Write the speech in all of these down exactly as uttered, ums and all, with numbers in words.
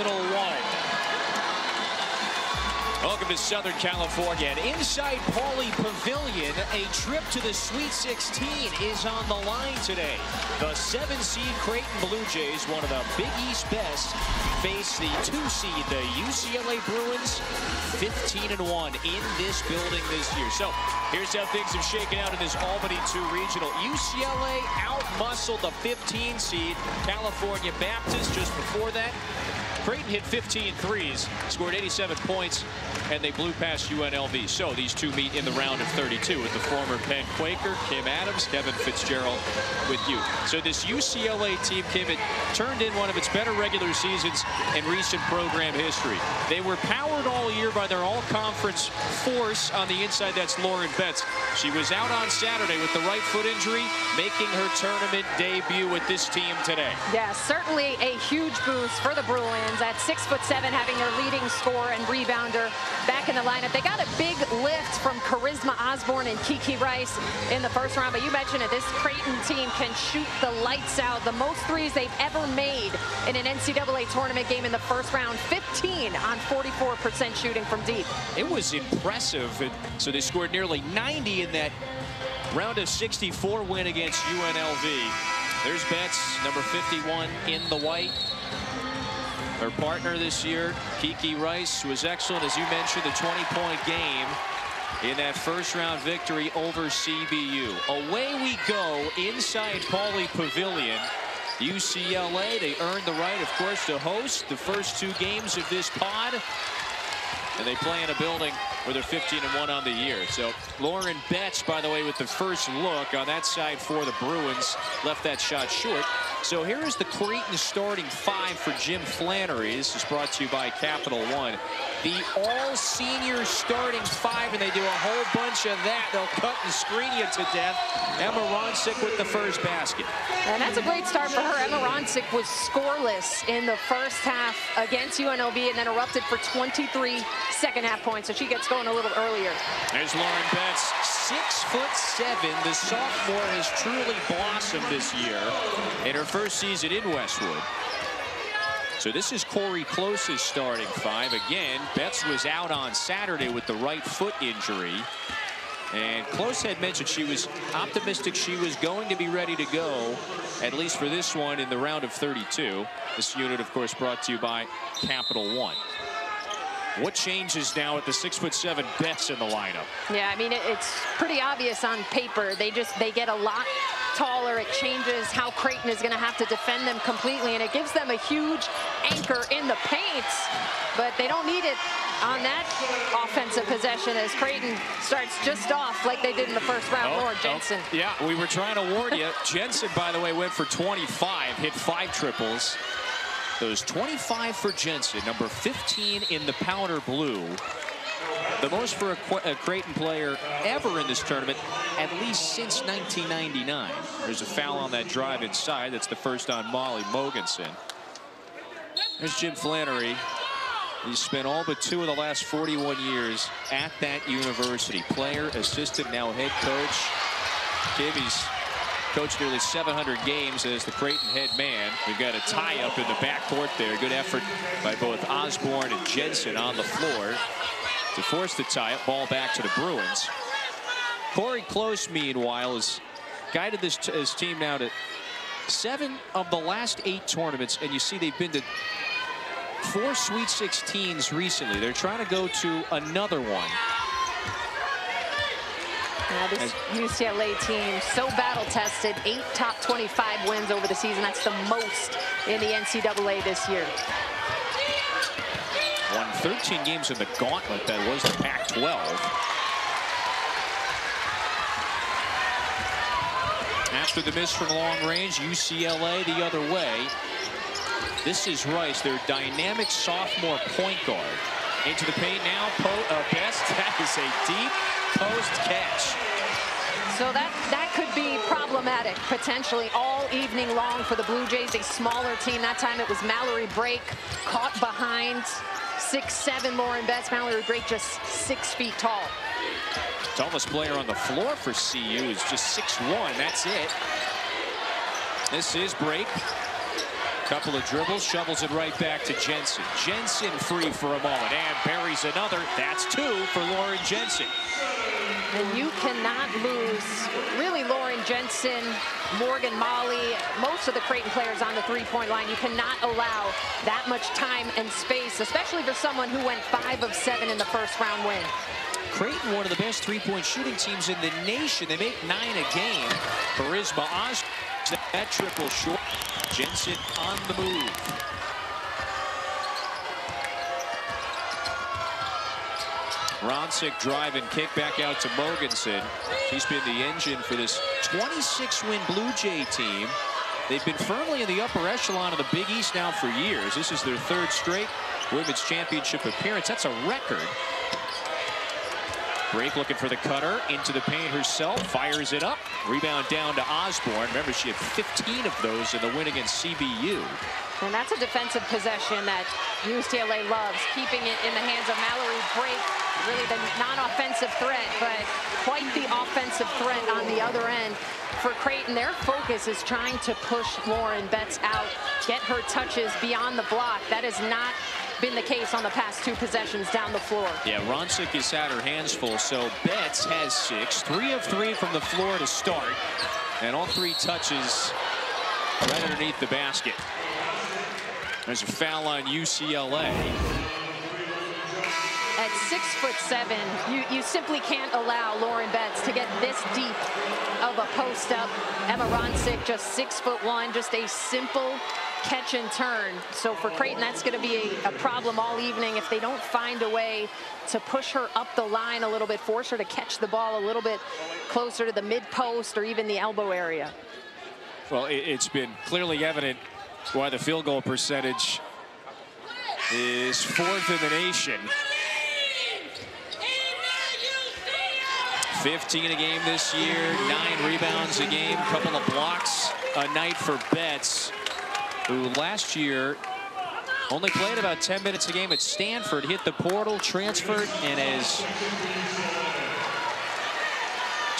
Capital One. Welcome to Southern California. And inside Pauley Pavilion, a trip to the Sweet sixteen is on the line today. The seven seed Creighton Blue Jays, one of the Big East best, face the two seed, the U C L A Bruins, fifteen and one in this building this year. So here's how things have shaken out in this Albany two Regional. U C L A outmuscled the fifteen seed California Baptist just before that. Creighton hit fifteen threes, scored eighty-seven points, and they blew past U N L V. So these two meet in the round of thirty-two with the former Penn Quaker, Kim Adams, Kevin Fitzgerald with you. So this U C L A team, Kim, it turned in one of its better regular seasons in recent program history. They were powered all year by their all-conference force on the inside. That's Lauren Betts. She was out on Saturday with the right foot injury, making her tournament debut with this team today. Yes, certainly a huge boost for the Bruins. At six foot seven, having their leading scorer and rebounder back in the lineup. They got a big lift from Charisma Osborne and Kiki Rice in the first round. But you mentioned it, this Creighton team can shoot the lights out. The most threes they've ever made in an N C double A tournament game in the first round, fifteen on forty-four percent shooting from deep. It was impressive. And so they scored nearly ninety in that round of sixty-four win against U N L V. There's Betts, number fifty-one in the white. Her partner this year, Kiki Rice, was excellent. As you mentioned, the twenty-point game in that first-round victory over C B U. Away we go inside Pauley Pavilion. U C L A, they earned the right, of course, to host the first two games of this pod. And they play in a building where they're fifteen and one on the year. So Lauren Betts, by the way, with the first look on that side for the Bruins, left that shot short. So here is the Creighton starting five for Jim Flanery. This is brought to you by Capital One. The all-senior starting five, and they do a whole bunch of that. They'll cut and screen you to death. Emma Ronysik with the first basket. And that's a great start for her. Emma Ronysik was scoreless in the first half against U N L V and then erupted for twenty-three second half points, so she gets going a little earlier. There's Lauren Betts, six foot seven. The sophomore has truly blossomed this year in her first season in Westwood. So this is Cori Close's starting five. Again, Betts was out on Saturday with the right foot injury. And Close had mentioned she was optimistic she was going to be ready to go, at least for this one in the round of thirty-two. This unit, of course, brought to you by Capital One. What changes now at the six foot seven Betts in the lineup? Yeah, I mean, it's pretty obvious on paper. They just, they get a lot taller. It changes how Creighton is going to have to defend them completely, and it gives them a huge anchor in the paint, but they don't need it on that offensive possession as Creighton starts just off like they did in the first round. Oh, Lauren Jensen. Oh, yeah, we were trying to warn you. Jensen, by the way, went for twenty-five, hit five triples. Those twenty-five for Jensen, number fifteen in the powder blue. The most for a, a Creighton player ever in this tournament, at least since nineteen ninety-nine. There's a foul on that drive inside. That's the first on Molly Mogensen. There's Jim Flanery. He's spent all but two of the last forty-one years at that university. Player, assistant, now head coach. Kibby's coached nearly seven hundred games as the Creighton head man. We've got a tie-up in the backcourt there. Good effort by both Osborne and Jensen on the floor to force the tie-up. Ball back to the Bruins. Cori Close, meanwhile, has guided this t his team now to seven of the last eight tournaments, and you see they've been to four Sweet sixteens recently. They're trying to go to another one. Now this U C L A team, so battle-tested, eight top twenty-five wins over the season. That's the most in the N C double A this year. Won thirteen games in the gauntlet that was the Pac twelve. After the miss from long range, U C L A the other way. This is Rice, their dynamic sophomore point guard. Into the paint now, po uh, Best. That is a deep post catch. So that, that could be problematic, potentially, all evening long for the Blue Jays, a smaller team. That time it was Mallory Brake caught behind six seven Lauren Betts. Mallory Brake just six feet tall. Tallest player on the floor for C U is just six one. That's it. This is Brake. Couple of dribbles, shovels it right back to Jensen. Jensen free for a moment and buries another. That's two for Lauren Jensen. And you cannot lose, really, Lauren Jensen, Morgan Maly, most of the Creighton players on the three-point line. You cannot allow that much time and space, especially for someone who went five of seven in the first round win. Creighton, one of the best three-point shooting teams in the nation. They make nine a game. Charisma Osborne, that triple short. Jensen on the move. Ronysik driving, kick back out to Mogensen. She's been the engine for this twenty-six win Blue Jay team. They've been firmly in the upper echelon of the Big East now for years. This is their third straight women's championship appearance. That's a record. Brake looking for the cutter, into the paint herself, fires it up. Rebound down to Osborne. Remember, she had fifteen of those in the win against C B U. And that's a defensive possession that U C L A loves, keeping it in the hands of Mallory Brake, really the non-offensive threat, but quite the offensive threat on the other end. For Creighton, their focus is trying to push Lauren Betts out, get her touches beyond the block. That is not been the case on the past two possessions down the floor. Yeah, Ronysik has had her hands full, so Betts has six. Three of three from the floor to start, and all three touches right underneath the basket. There's a foul on U C L A. At six foot seven, you, you simply can't allow Lauren Betts to get this deep of a post up. Emma Ronysik, just six foot one, just a simple catch and turn. So for Creighton, that's going to be a, a problem all evening if they don't find a way to push her up the line a little bit, force her to catch the ball a little bit closer to the mid post or even the elbow area. Well, it, it's been clearly evident why the field goal percentage is fourth in the nation. fifteen a game this year, nine rebounds a game, couple of blocks a night for Betts, who last year only played about ten minutes a game at Stanford, hit the portal, transferred, and has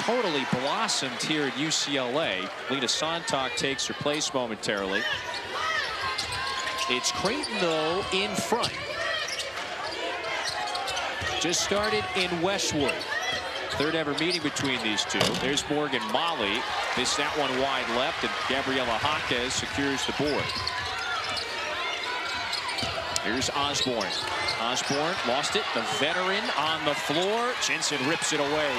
totally blossomed here at U C L A. Lina Sontag takes her place momentarily. It's Creighton, though, in front. Just started in Westwood. Third ever meeting between these two. There's Morgan Maly. Missed that one wide left, and Gabriela Jaquez secures the board. Here's Osborne. Osborne lost it. The veteran on the floor. Jensen rips it away.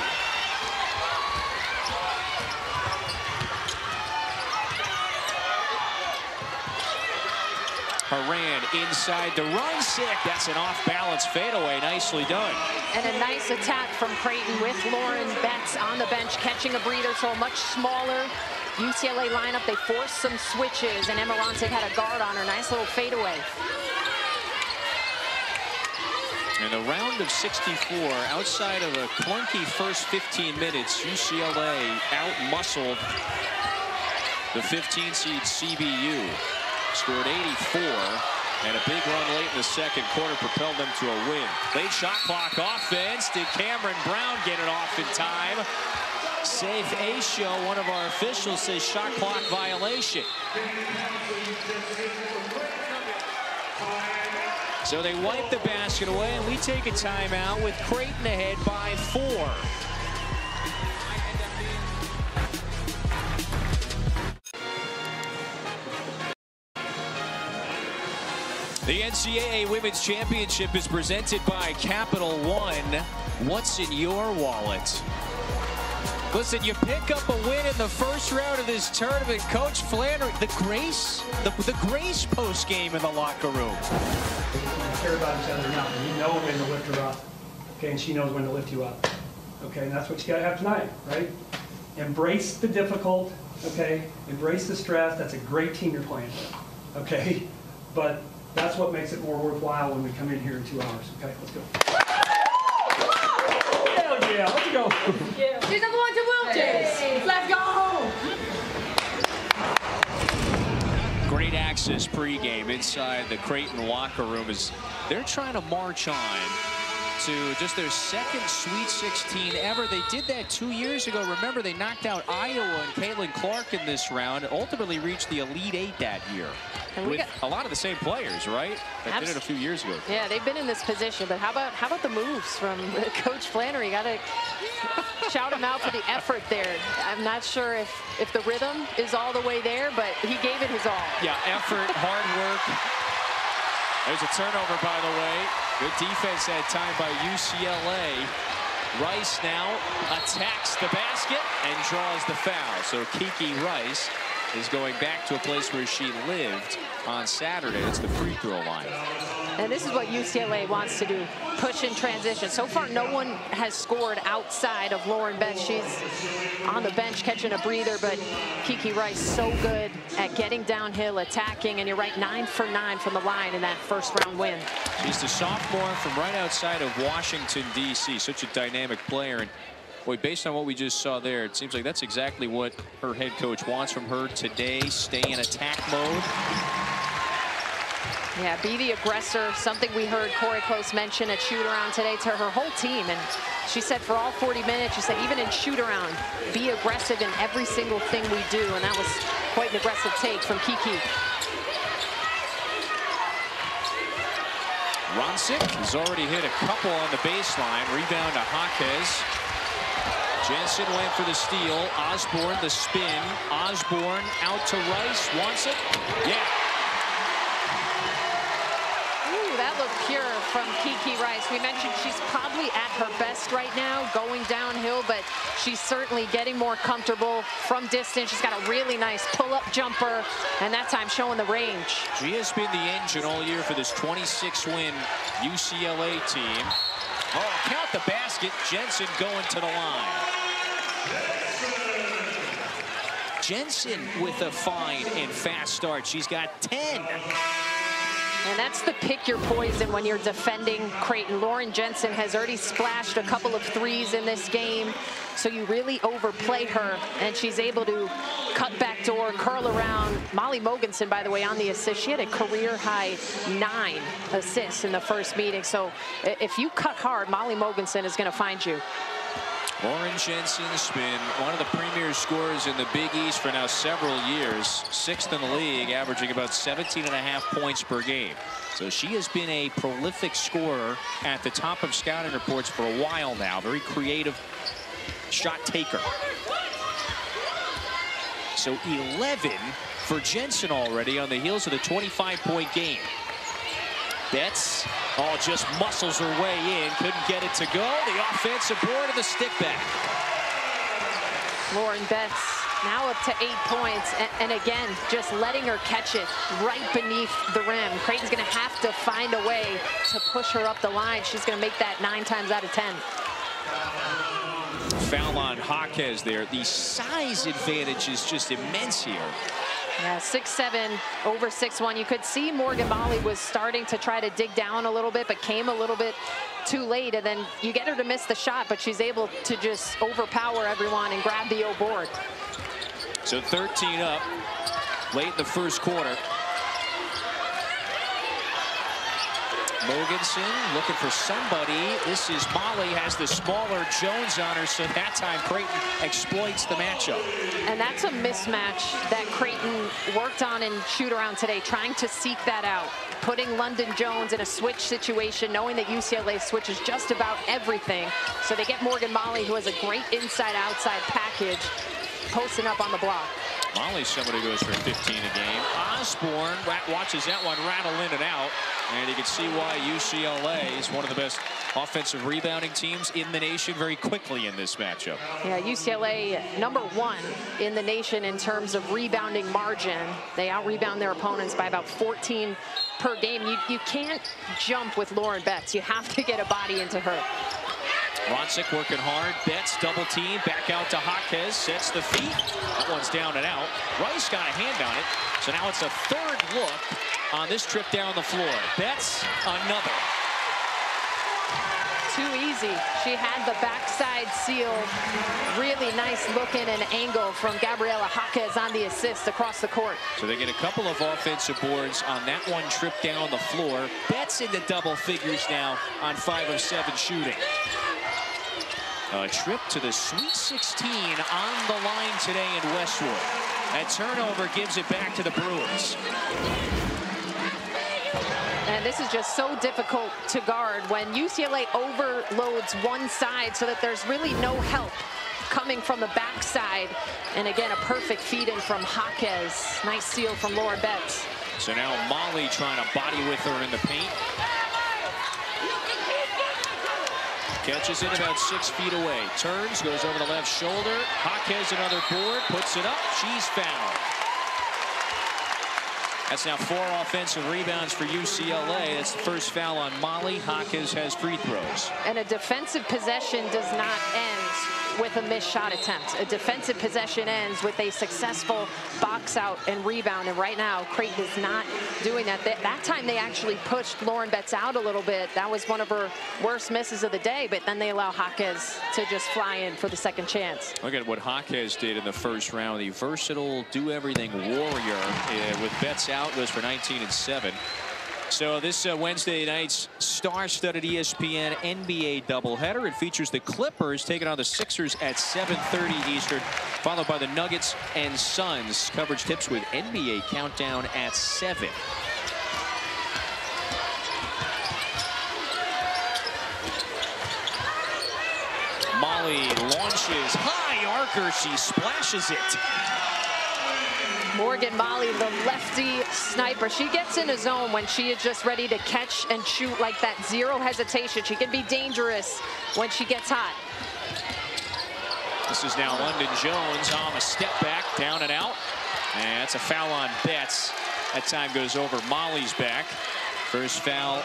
Horan inside the run sick. That's an off-balance fadeaway. Nicely done. And a nice attack from Creighton with Lauren Betts on the bench, catching a breather. So a much smaller U C L A lineup. They forced some switches, and Emma Ronysik had a guard on her. Nice little fadeaway. In the round of sixty-four, outside of a clunky first fifteen minutes, U C L A out-muscled the fifteen seed C B U. Scored eighty-four, and a big run late in the second quarter propelled them to a win. Late shot clock offense. Did Cameron Brown get it off in time? Safe Aisha, one of our officials, says shot clock violation. So they wipe the basket away, and we take a timeout with Creighton ahead by four. The N C double A Women's Championship is presented by Capital One. What's in your wallet? Listen, you pick up a win in the first round of this tournament. Coach Flanery, the grace, the, the grace post game in the locker room. You care about each other now. You know when to lift her up, okay, and she knows when to lift you up, okay. And that's what you got to have tonight, right? Embrace the difficult, okay. Embrace the stress. That's a great team you're playing with, okay. But that's what makes it more worthwhile when we come in here in two hours. Okay, let's go. Hell yeah, let's go. Yeah. She's number one to Blue Jays. Hey. Let's go home. Great access pregame inside the Creighton locker room as they're trying to march on to just their second Sweet sixteen ever. They did that two years ago. Remember, they knocked out Iowa and Caitlin Clark in this round and ultimately reached the Elite Eight that year. And we with got, a lot of the same players, right? They did it a few years ago. Yeah, they've been in this position, but how about how about the moves from Coach Flanery? Got to shout him out for the effort there. I'm not sure if if the rhythm is all the way there, but he gave it his all. Yeah, effort, hard work. There's a turnover, by the way. Good defense that time by U C L A. Rice now attacks the basket and draws the foul. So Kiki Rice is going back to a place where she lived on Saturday. It's the free throw line. And this is what U C L A wants to do, push in transition. So far, no one has scored outside of Lauren Betts. She's on the bench catching a breather, but Kiki Rice so good at getting downhill, attacking, and you're right, nine for nine from the line in that first round win. She's the sophomore from right outside of Washington, D C Such a dynamic player. And boy, based on what we just saw there, it seems like that's exactly what her head coach wants from her today. Stay in attack mode. Yeah, be the aggressor, something we heard Cori Close mention at shoot-around today to her whole team. And she said for all forty minutes, she said even in shoot-around, be aggressive in every single thing we do. And that was quite an aggressive take from Kiki. Ronysik has already hit a couple on the baseline. Rebound to Jaquez. Jensen went for the steal. Osborne the spin. Osborne out to Rice. Wants it. Yeah. Ooh, that looked pure from Kiki Rice. We mentioned she's probably at her best right now, going downhill, but she's certainly getting more comfortable from distance. She's got a really nice pull-up jumper, and that time showing the range. She has been the engine all year for this twenty-six win U C L A team. Oh, count the basket. Jensen going to the line. Jensen with a fine and fast start. She's got ten. And that's the pick your poison when you're defending Creighton. Lauren Jensen has already splashed a couple of threes in this game, so you really overplay her, and she's able to cut back door, curl around. Molly Mogensen, by the way, on the assist. She had a career-high nine assists in the first meeting, so if you cut hard, Molly Mogensen is going to find you. Lauren Jensen, spin, one of the premier scorers in the Big East for now several years, sixth in the league, averaging about seventeen and a half points per game. So she has been a prolific scorer at the top of scouting reports for a while now. Very creative shot taker. So eleven for Jensen already on the heels of the twenty-five point game. Betts, oh, just muscles her way in. Couldn't get it to go. The offensive board and the stick back. Lauren Betts now up to eight points. And, and again, just letting her catch it right beneath the rim. Creighton's going to have to find a way to push her up the line. She's going to make that nine times out of ten. Foul on Jaquez there. The size advantage is just immense here. Yeah, six seven, over six one. You could see Morgan Maly was starting to try to dig down a little bit, but came a little bit too late. And then you get her to miss the shot, but she's able to just overpower everyone and grab the O board. So thirteen up, late in the first quarter. Mogensen looking for somebody. This is Molly, has the smaller Jones on her, so that time Creighton exploits the matchup. And that's a mismatch that Creighton worked on in shoot-around today, trying to seek that out, putting London Jones in a switch situation, knowing that U C L A switches just about everything. So they get Morgan Maly, who has a great inside-outside package, posting up on the block. Molly's somebody who goes for fifteen a game. Osborne watches that one rattle in and out, and you can see why U C L A is one of the best offensive rebounding teams in the nation very quickly in this matchup. Yeah, U C L A number one in the nation in terms of rebounding margin. They out-rebound their opponents by about fourteen per game. You, you can't jump with Lauren Betts. You have to get a body into her. Ronysik working hard. Betts double team. Back out to Jaquez. Sets the feet. That one's down and out. Rice got a hand on it. So now it's a third look on this trip down the floor. Betts another. Too easy. She had the backside seal. Really nice looking and angle from Gabriela Jaquez on the assist across the court. So they get a couple of offensive boards on that one trip down the floor. Betts into double figures now on five of seven shooting. A trip to the Sweet sixteen on the line today in Westwood. That turnover gives it back to the Bruins. And this is just so difficult to guard when U C L A overloads one side so that there's really no help coming from the backside. And again, a perfect feed in from Jaquez. Nice steal from Lauren Betts. So now Molly trying to body with her in the paint. Catches it about six feet away. Turns, goes over the left shoulder. Jaquez another board, puts it up. She's fouled. That's now four offensive rebounds for U C L A. That's the first foul on Molly. Jaquez has free throws. And a defensive possession does not end with a missed shot attempt. A defensive possession ends with a successful box out and rebound. And right now, Creighton is not doing that. They, that time they actually pushed Lauren Betts out a little bit. That was one of her worst misses of the day. But then they allow Jaquez to just fly in for the second chance. Look at what Jaquez did in the first round. The versatile, do-everything warrior uh, with Betts out. Goes for nineteen and seven. So this uh, Wednesday night's star-studded E S P N N B A doubleheader. It features the Clippers taking on the Sixers at seven thirty Eastern, followed by the Nuggets and Suns. Coverage tips with N B A Countdown at seven. Molly launches high, Archer. She splashes it. Morgan Maly, the lefty sniper. She gets in a zone when she is just ready to catch and shoot like that. Zero hesitation. She can be dangerous when she gets hot. This is now London Jones on a step back, down and out. And that's a foul on Betts. That time goes over Molly's back. First foul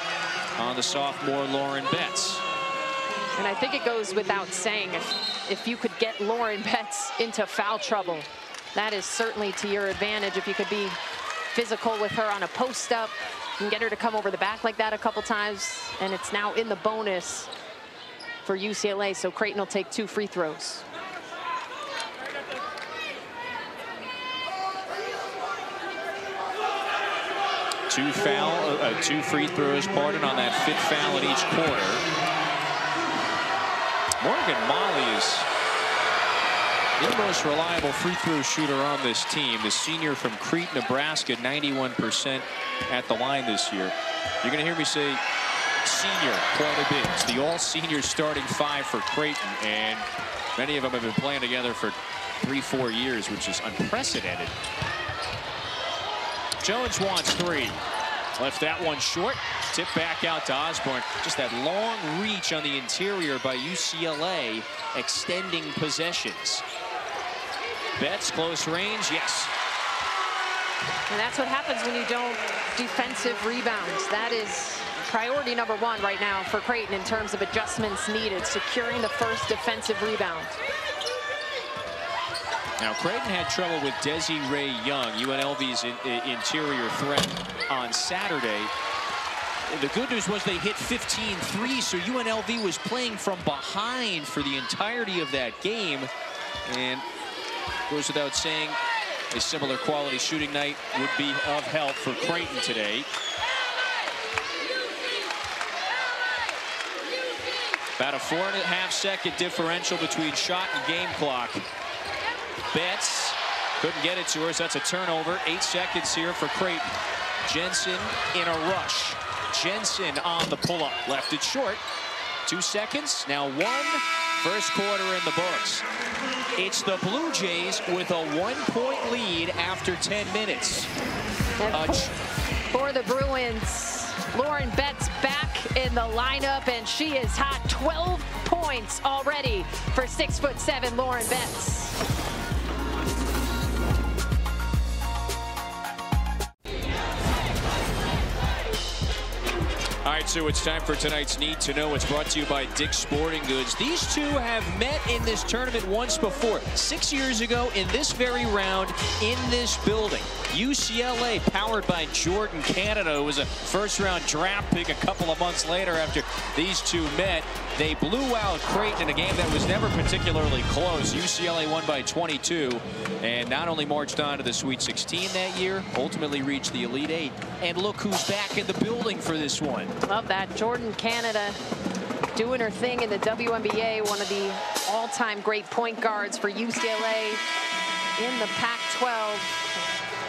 on the sophomore Lauren Betts. And I think it goes without saying, if, if you could get Lauren Betts into foul trouble, that is certainly to your advantage. If you could be physical with her on a post-up, you can get her to come over the back like that a couple times, and it's now in the bonus for U C L A, so Creighton will take two free throws. Two foul, uh, two free throws, pardon, on that fifth foul in each quarter. Morgan Maly is the most reliable free throw shooter on this team. The senior from Crete, Nebraska, ninety-one percent at the line this year. You're going to hear me say senior quite a bit. It's the all-senior starting five for Creighton, and many of them have been playing together for three, four years, which is unprecedented. Jones wants three. Left that one short. Tip back out to Osborne. Just that long reach on the interior by U C L A, extending possessions. Betts, close range, yes. And that's what happens when you don't defensive rebounds. That is priority number one right now for Creighton in terms of adjustments needed, securing the first defensive rebound. Now, Creighton had trouble with Desiree Young, U N L V's in, in, interior threat on Saturday. The good news was they hit fifteen threes, so U N L V was playing from behind for the entirety of that game. And goes without saying, a similar quality shooting night would be of help for Creighton today. About a four and a half second differential between shot and game clock. Betts couldn't get it to her, so that's a turnover. Eight seconds here for Creighton. Jensen in a rush. Jensen on the pull-up, left it short. Two seconds, now one. First quarter in the books. It's the Blue Jays with a one-point lead after ten minutes. Uh, for the Bruins, Lauren Betts back in the lineup, and she is hot. twelve points already for six foot seven Lauren Betts. All right, so it's time for tonight's Need to Know. It's brought to you by Dick's Sporting Goods. These two have met in this tournament once before. Six years ago in this very round in this building. U C L A powered by Jordan Canada. It was a first-round draft pick a couple of months later after these two met. They blew out Creighton in a game that was never particularly close. U C L A won by twenty-two and not only marched on to the Sweet sixteen that year, ultimately reached the Elite Eight. And look who's back in the building for this one. Love that. Jordan Canada doing her thing in the W N B A, one of the all-time great point guards for U C L A in the Pac twelve. Pac twelve,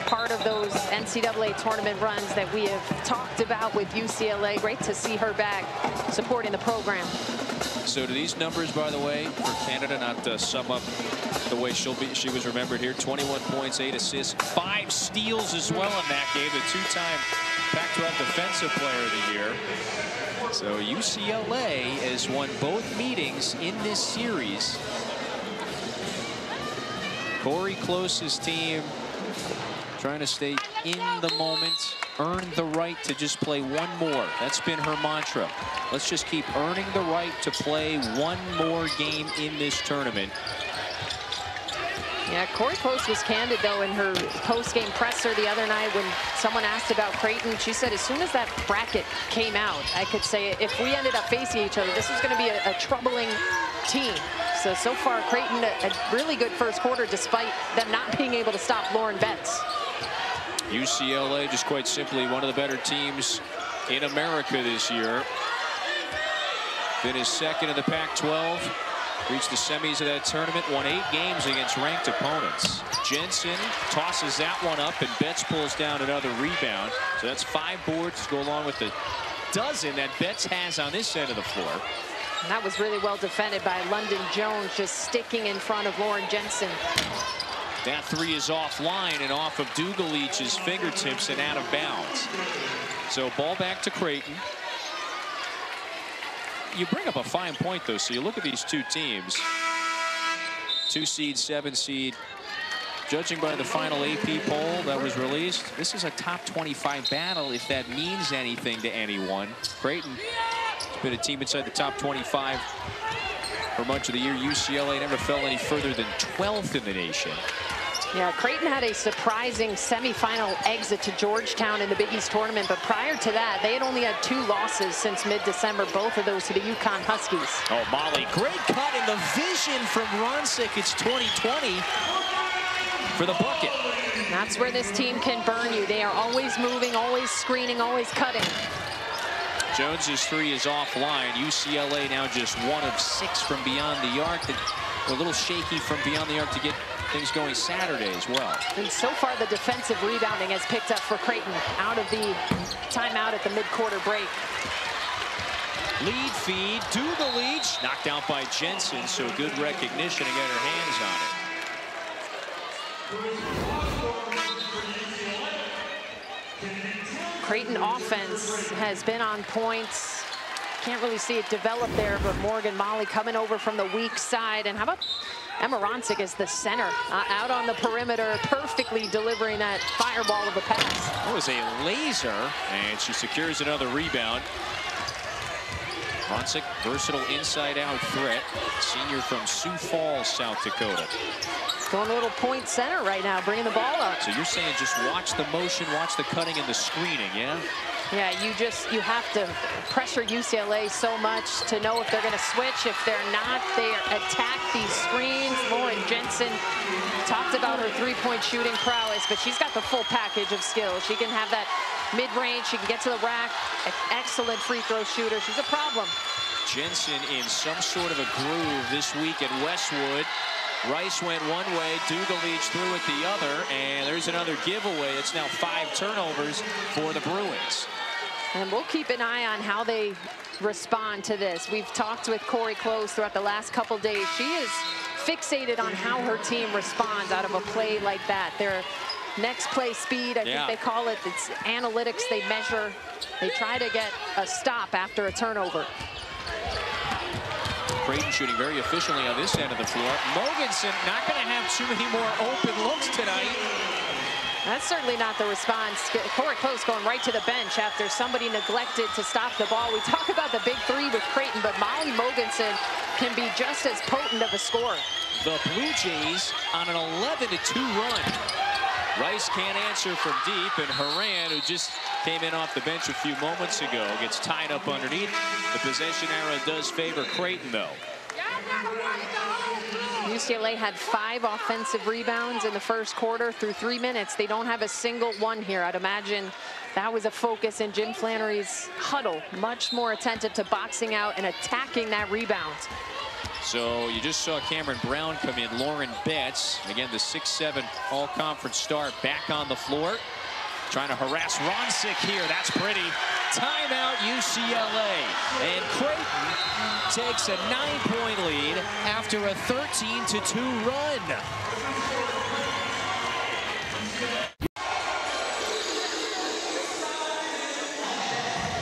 part of those N C double A tournament runs that we have talked about with U C L A. Great to see her back supporting the program. So do these numbers, by the way, for Canada, not to sum up the way she'll be, she was remembered here, twenty-one points, eight assists, five steals as well in that game, the two-time Pac twelve Defensive Player of the Year. So U C L A has won both meetings in this series. Cori Close's team trying to stay in the moment, earn the right to just play one more. That's been her mantra. Let's just keep earning the right to play one more game in this tournament. Yeah, Cori Close was candid, though, in her post-game presser the other night when someone asked about Creighton. She said, as soon as that bracket came out, I could say, if we ended up facing each other, this was going to be a, a troubling team. So, so far, Creighton, a, a really good first quarter, despite them not being able to stop Lauren Betts. U C L A, just quite simply, one of the better teams in America this year. Finished second in the Pac twelve. Reached the semis of that tournament, won eight games against ranked opponents. Jensen tosses that one up, and Betts pulls down another rebound. So that's five boards to go along with the dozen that Betts has on this end of the floor. And that was really well defended by London Jones, just sticking in front of Lauren Jensen. That three is offline and off of Dugalich's fingertips and out of bounds. So ball back to Creighton. You bring up a fine point, though. So you look at these two teams, two seed, seven seed. Judging by the final A P poll that was released, this is a top twenty-five battle, if that means anything to anyone. Creighton has been a team inside the top twenty-five for much of the year. U C L A never fell any further than twelfth in the nation. Yeah, Creighton had a surprising semifinal exit to Georgetown in the Big East tournament, but prior to that, they had only had two losses since mid-December, both of those to the UConn Huskies. Oh, Molly, great cut in the vision from Ronysik. It's twenty twenty for the bucket. That's where this team can burn you. They are always moving, always screening, always cutting. Jones's three is offline. U C L A now just one of six from beyond the arc. A little shaky from beyond the arc to get things going Saturday as well. And so far, the defensive rebounding has picked up for Creighton out of the timeout at the mid-quarter break. Lead feed, Dugalich, knocked out by Jensen, so good recognition to get her hands on it. Creighton offense has been on points. Can't really see it develop there, but Morgan Maly coming over from the weak side. And how about Emma Ronysik as the center, uh, out on the perimeter, perfectly delivering that fireball of a pass. That was a laser, and she secures another rebound. Ronysik, versatile inside-out threat, senior from Sioux Falls, South Dakota. Going a little point center right now, bringing the ball up. So you're saying just watch the motion, watch the cutting and the screening, yeah? Yeah, you just, you have to pressure U C L A so much to know if they're going to switch. If they're not, they attack these screens. Lauren Jensen talked about her three-point shooting prowess, but she's got the full package of skills. She can have that mid-range. She can get to the rack. An excellent free throw shooter. She's a problem. Jensen in some sort of a groove this week at Westwood. Rice went one way, Dugalich threw it the other, and there's another giveaway. It's now five turnovers for the Bruins. And we'll keep an eye on how they respond to this. We've talked with Cori Close throughout the last couple days. She is fixated on how her team responds out of a play like that. They're next play speed, I yeah. think they call it. It's analytics they measure. They try to get a stop after a turnover. Creighton shooting very efficiently on this end of the floor. Mogensen not going to have too many more open looks tonight. That's certainly not the response. Cori Close going right to the bench after somebody neglected to stop the ball. We talk about the big three with Creighton, but Molly Mogensen can be just as potent of a scorer. The Blue Jays on an eleven to two run. Rice can't answer from deep, and Horan, who just came in off the bench a few moments ago, gets tied up underneath. The possession arrow does favor Creighton, though. U C L A had five offensive rebounds in the first quarter through three minutes. They don't have a single one here. I'd imagine that was a focus in Jim Flanery's huddle, much more attentive to boxing out and attacking that rebound. So you just saw Cameron Brown come in. Lauren Betts, again, the six seven all-conference star, back on the floor. Trying to harass Ronysik here. That's pretty. Timeout U C L A. And Creighton takes a nine-point lead after a thirteen to two run.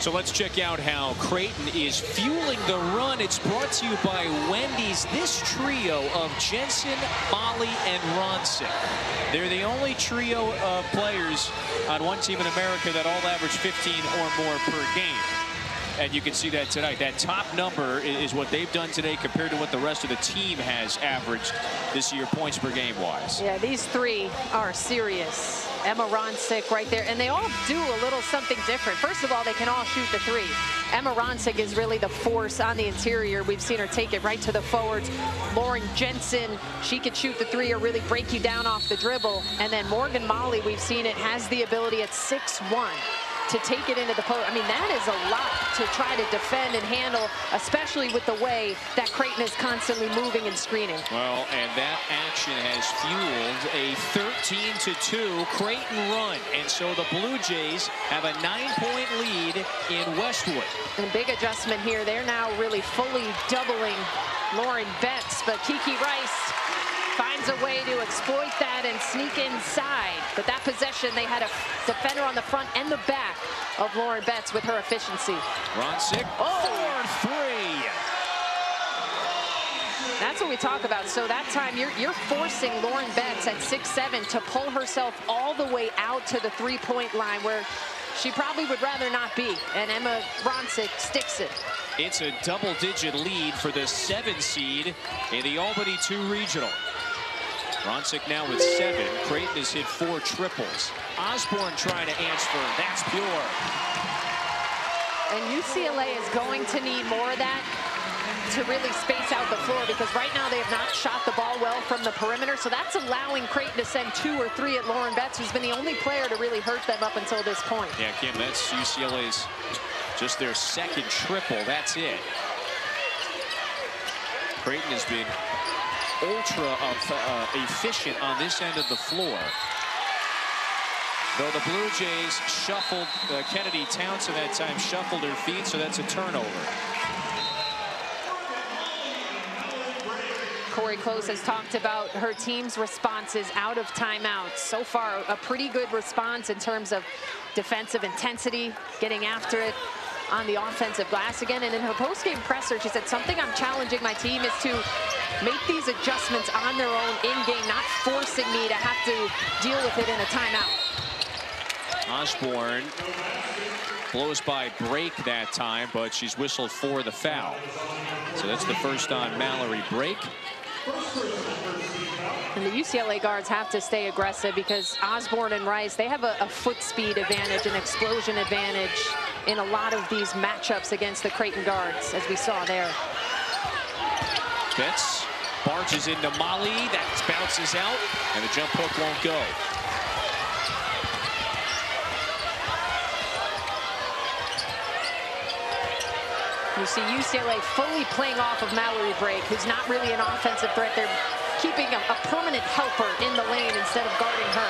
So let's check out how Creighton is fueling the run. It's brought to you by Wendy's. This trio of Jensen, Molly, and Ronysik. They're the only trio of players on one team in America that all average fifteen or more per game. And you can see that tonight. That top number is what they've done today compared to what the rest of the team has averaged this year, points per game wise. Yeah, these three are serious. Emma Ronysik right there, and they all do a little something different. First of all, they can all shoot the three. Emma Ronysik is really the force on the interior. We've seen her take it right to the forwards. Lauren Jensen, she could shoot the three or really break you down off the dribble. And then Morgan Maly, we've seen it, has the ability at six one to take it into the post. I mean, that is a lot to try to defend and handle, especially with the way that Creighton is constantly moving and screening. Well, and that action has fueled a thirteen to two Creighton run. And so the Blue Jays have a nine-point lead in Westwood. And a big adjustment here. They're now really fully doubling Lauren Betts, but Kiki Rice finds a way to exploit that and sneak inside. But that possession, they had a defender on the front and the back of Lauren Betts with her efficiency. Ronysik, oh, three. That's what we talk about. So that time, you're, you're forcing Lauren Betts at six seven to pull herself all the way out to the three-point line where she probably would rather not be. And Emma Ronysik sticks it. It's a double-digit lead for the seven seed in the Albany two Regional. Ronysik now with seven. Creighton has hit four triples. Osborne trying to answer. That's pure. And U C L A is going to need more of that to really space out the floor, because right now they have not shot the ball well from the perimeter. So that's allowing Creighton to send two or three at Lauren Betts, who's been the only player to really hurt them up until this point. Yeah, Kim, that's U C L A's just their second triple. That's it. Creighton has been ultra uh, efficient on this end of the floor. Though the Blue Jays shuffled, uh, Kennedy Townsend that time shuffled her feet, so that's a turnover. Cori Close has talked about her team's responses out of timeout. So far, a pretty good response in terms of defensive intensity, getting after it on the offensive glass again. And in her post-game presser, she said, something I'm challenging my team is to make these adjustments on their own in-game, not forcing me to have to deal with it in a timeout. Osborne blows by Brake that time, but she's whistled for the foul. So that's the first on Mallory Brake. And the U C L A guards have to stay aggressive, because Osborne and Rice, they have a, a foot speed advantage, an explosion advantage in a lot of these matchups against the Creighton guards, as we saw there. Betts barges into Molly. That bounces out, and the jump hook won't go. You see U C L A fully playing off of Mallory Brake, who's not really an offensive threat. They're keeping a, a permanent helper in the lane instead of guarding her.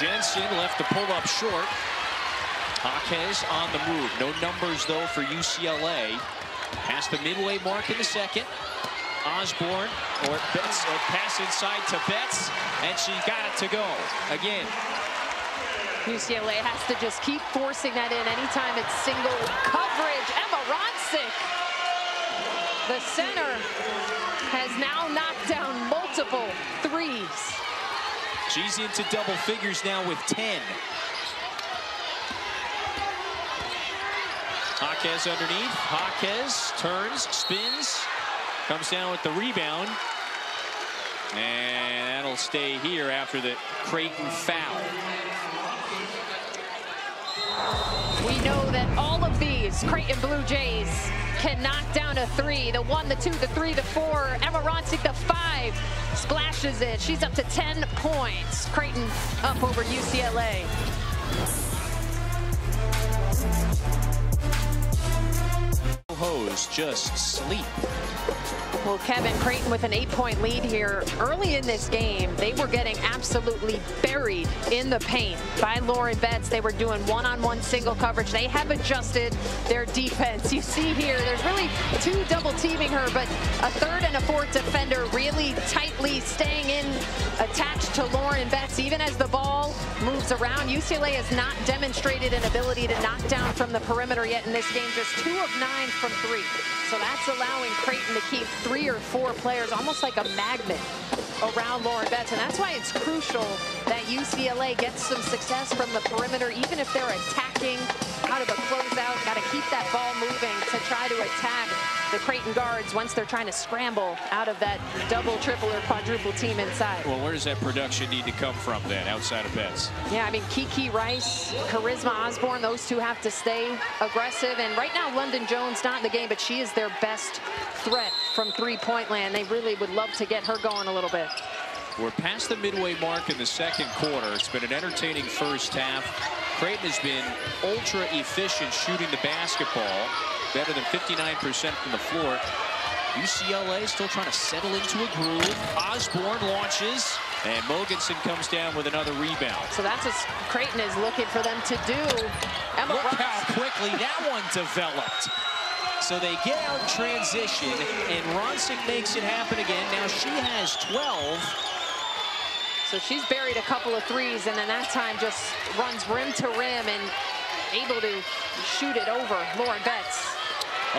Jensen left the pull-up short. Jaquez on the move. No numbers, though, for U C L A. Past the midway mark in the second. Osborne, or Betts, or pass inside to Betts, and she got it to go again. U C L A has to just keep forcing that in. Anytime it's single coverage, Emma Ronysik, the center, has now knocked down multiple threes. She's into double figures now with ten. Jaquez underneath. Jaquez turns, spins, comes down with the rebound. And that'll stay here after the Creighton foul. We know that all of these Creighton Blue Jays can knock down a three. The one, the two, the three, the four. Emma Ronysik, the five, splashes it. She's up to ten points. Creighton up over U C L A. Hose just sleep. Well, Kevin, Creighton with an eight-point lead here. Early in this game, they were getting absolutely buried in the paint by Lauren Betts. They were doing one-on-one single coverage. They have adjusted their defense. You see here, there's really two double-teaming her, but a third and a fourth defender really tightly staying in attached to Lauren Betts. Even as the ball moves around, U C L A has not demonstrated an ability to knock down from the perimeter yet in this game. Just two of nine from three. So that's allowing Creighton to keep three or four players, almost like a magnet, around Lauren Betts. And that's why it's crucial that U C L A gets some success from the perimeter, even if they're attacking out of a closeout. Got to keep that ball moving to try to attack the Creighton guards once they're trying to scramble out of that double, triple, or quadruple team inside. Well, where does that production need to come from then, outside of Betts? Yeah, I mean, Kiki Rice, Charisma Osborne, those two have to stay aggressive. And right now, London Jones not in the game, but she is their best threat from three-point land. They really would love to get her going a little bit. We're past the midway mark in the second quarter. It's been an entertaining first half. Creighton has been ultra efficient shooting the basketball, better than fifty-nine percent from the floor. U C L A still trying to settle into a groove. Osborne launches, and Mogensen comes down with another rebound. So that's what Creighton is looking for them to do. Emma Look Ronysik. How quickly that one developed. So they get out transition, and Ronysik makes it happen again. Now she has twelve. So she's buried a couple of threes, and then that time just runs rim to rim and able to shoot it over Lauren Betts.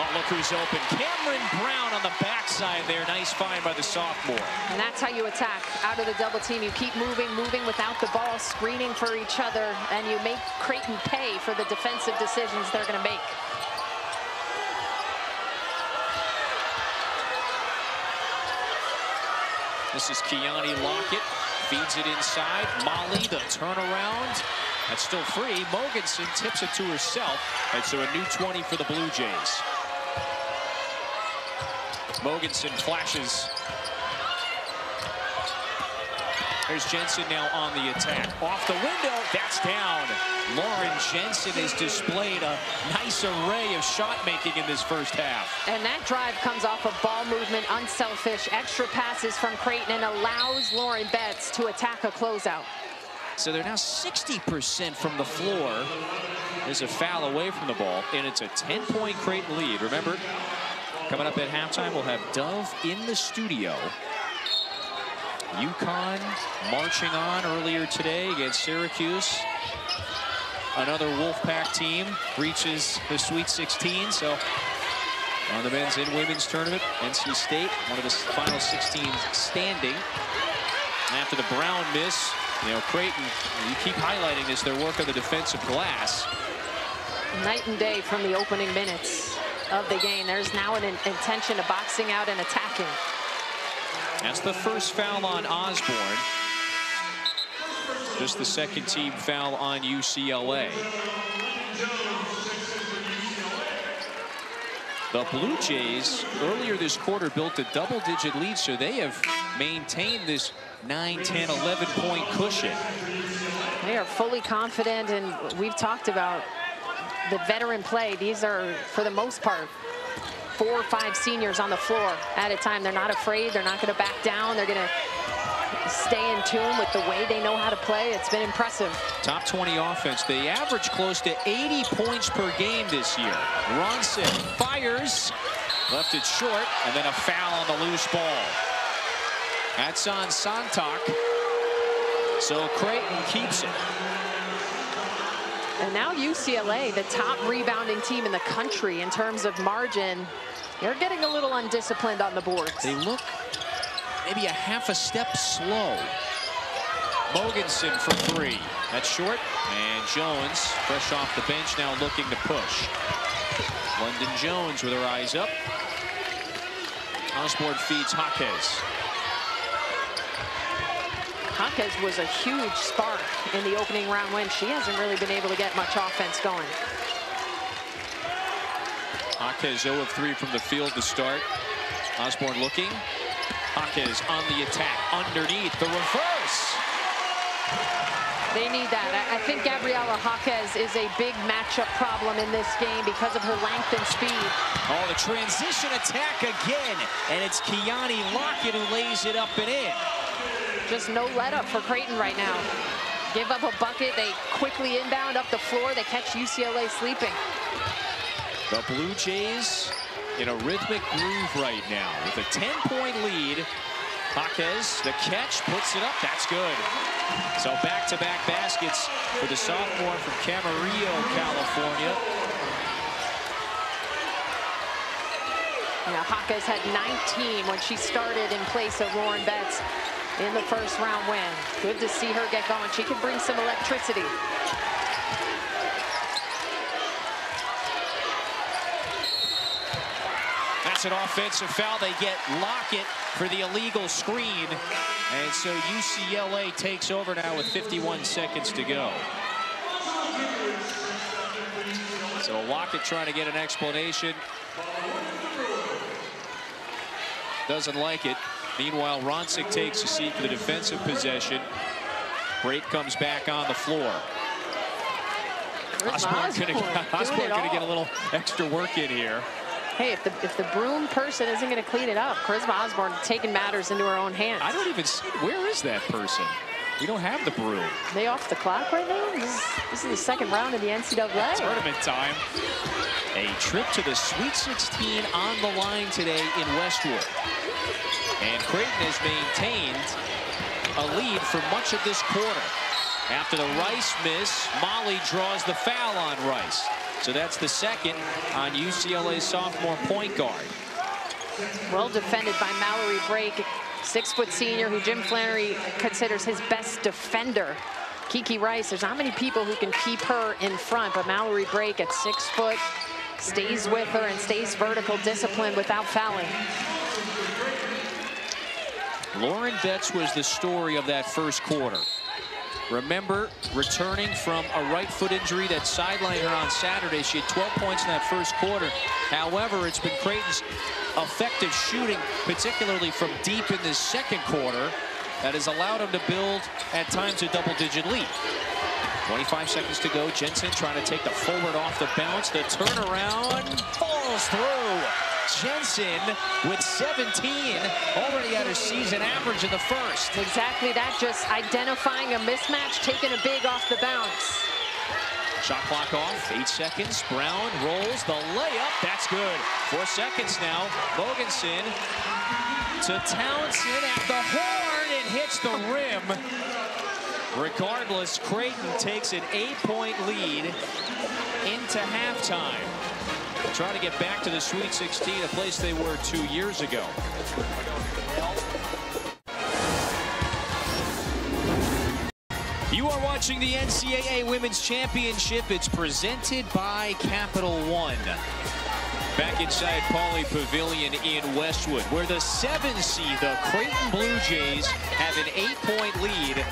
Oh, look who's open. Cameron Brown on the backside there. Nice find by the sophomore. And that's how you attack out of the double team. You keep moving, moving without the ball, screening for each other, and you make Creighton pay for the defensive decisions they're going to make. This is Kiani Lockett. Feeds it inside. Molly, the turnaround. That's still free. Mogensen tips it to herself. And so a new twenty for the Blue Jays. Mogensen flashes. There's Jensen now on the attack. Off the window. That's down. Lauren Jensen has displayed a nice array of shot making in this first half. And that drive comes off of ball movement, unselfish, extra passes from Creighton, and allows Lauren Betts to attack a closeout. So they're now sixty percent from the floor. There's a foul away from the ball, and it's a ten-point Creighton lead. Remember, coming up at halftime, we'll have Dove in the studio. UConn marching on earlier today against Syracuse. Another Wolfpack team reaches the Sweet sixteen. So on the men's and women's tournament, N C State, one of the final sixteen standing. And after the Brown miss, you know, Creighton, you keep highlighting this, their work on the defensive glass. Night and day from the opening minutes of the game. There's now an intention of boxing out and attacking. That's the first foul on Osborne. Just the second team foul on U C L A. The Blue Jays earlier this quarter built a double-digit lead, so they have maintained this nine, ten, eleven-point cushion. They are fully confident, and we've talked about the veteran play. These are, for the most part, four or five seniors on the floor at a time. They're not afraid. They're not going to back down. They're going to stay in tune with the way they know how to play. It's been impressive. Top twenty offense. They average close to eighty points per game this year. Ronson fires. Left it short. And then a foul on the loose ball. That's on Sontag. So Creighton keeps it. And now U C L A, the top rebounding team in the country in terms of margin, they're getting a little undisciplined on the boards. They look maybe a half a step slow. Mogensen for three. That's short. And Jones, fresh off the bench, now looking to push. London Jones with her eyes up. Osborne feeds Jaquez. Jaquez was a huge spark in the opening round win. She hasn't really been able to get much offense going. Jaquez zero of three from the field to start. Osborne looking. Jaquez on the attack underneath the reverse. They need that. I, I think Gabriela Jaquez is a big matchup problem in this game because of her length and speed. Oh, the transition attack again, and it's Kiani Lockett who lays it up and in. Just no let up for Creighton right now. Give up a bucket, they quickly inbound up the floor, they catch U C L A sleeping. The Blue Jays in a rhythmic groove right now with a ten point lead. Jaquez, the catch, puts it up, that's good. So back-to-back baskets for the sophomore from Camarillo, California. Now, Jaquez had nineteen when she started in place of Lauren Betts in the first round win. Good to see her get going. She can bring some electricity. That's an offensive foul. They get Lockett for the illegal screen. And so U C L A takes over now with fifty-one seconds to go. So Lockett trying to get an explanation. Doesn't like it. Meanwhile, Ronysik takes a seat for the defensive possession. Brake comes back on the floor. Osborne going to get a little extra work in here. Hey, if the, if the broom person isn't going to clean it up, Charisma Osborne taking matters into her own hands. I don't even see, where is that person? We don't have the broom. Are they off the clock right now? This is, this is the second round of the N C double A. Tournament time. A trip to the Sweet sixteen on the line today in Westwood. And Creighton has maintained a lead for much of this quarter. After the Rice miss, Molly draws the foul on Rice. So that's the second on U C L A sophomore point guard. Well defended by Mallory Brake, six-foot senior who Jim Flanery considers his best defender. Kiki Rice, there's not many people who can keep her in front, but Mallory Brake at six foot stays with her and stays vertical discipline without fouling. Lauren Betts was the story of that first quarter. Remember, returning from a right foot injury that sidelined her on Saturday, she had twelve points in that first quarter. However, it's been Creighton's effective shooting, particularly from deep in this second quarter, that has allowed them to build, at times, a double-digit lead. twenty-five seconds to go. Jensen trying to take the forward off the bounce. The turnaround falls through. Jensen with seventeen, already at her season average in the first. Exactly that, just identifying a mismatch, taking a big off the bounce. Shot clock off, eight seconds. Brown rolls the layup, that's good. Four seconds now. Mogensen to Townsend at the horn, and hits the rim. Regardless, Creighton takes an eight-point lead into halftime. Trying to get back to the Sweet sixteen, a place they were two years ago. You are watching the N C double A Women's Championship. It's presented by Capital One. Back inside Pauley Pavilion in Westwood, where the seven seed, the Creighton Blue Jays, have an eight-point lead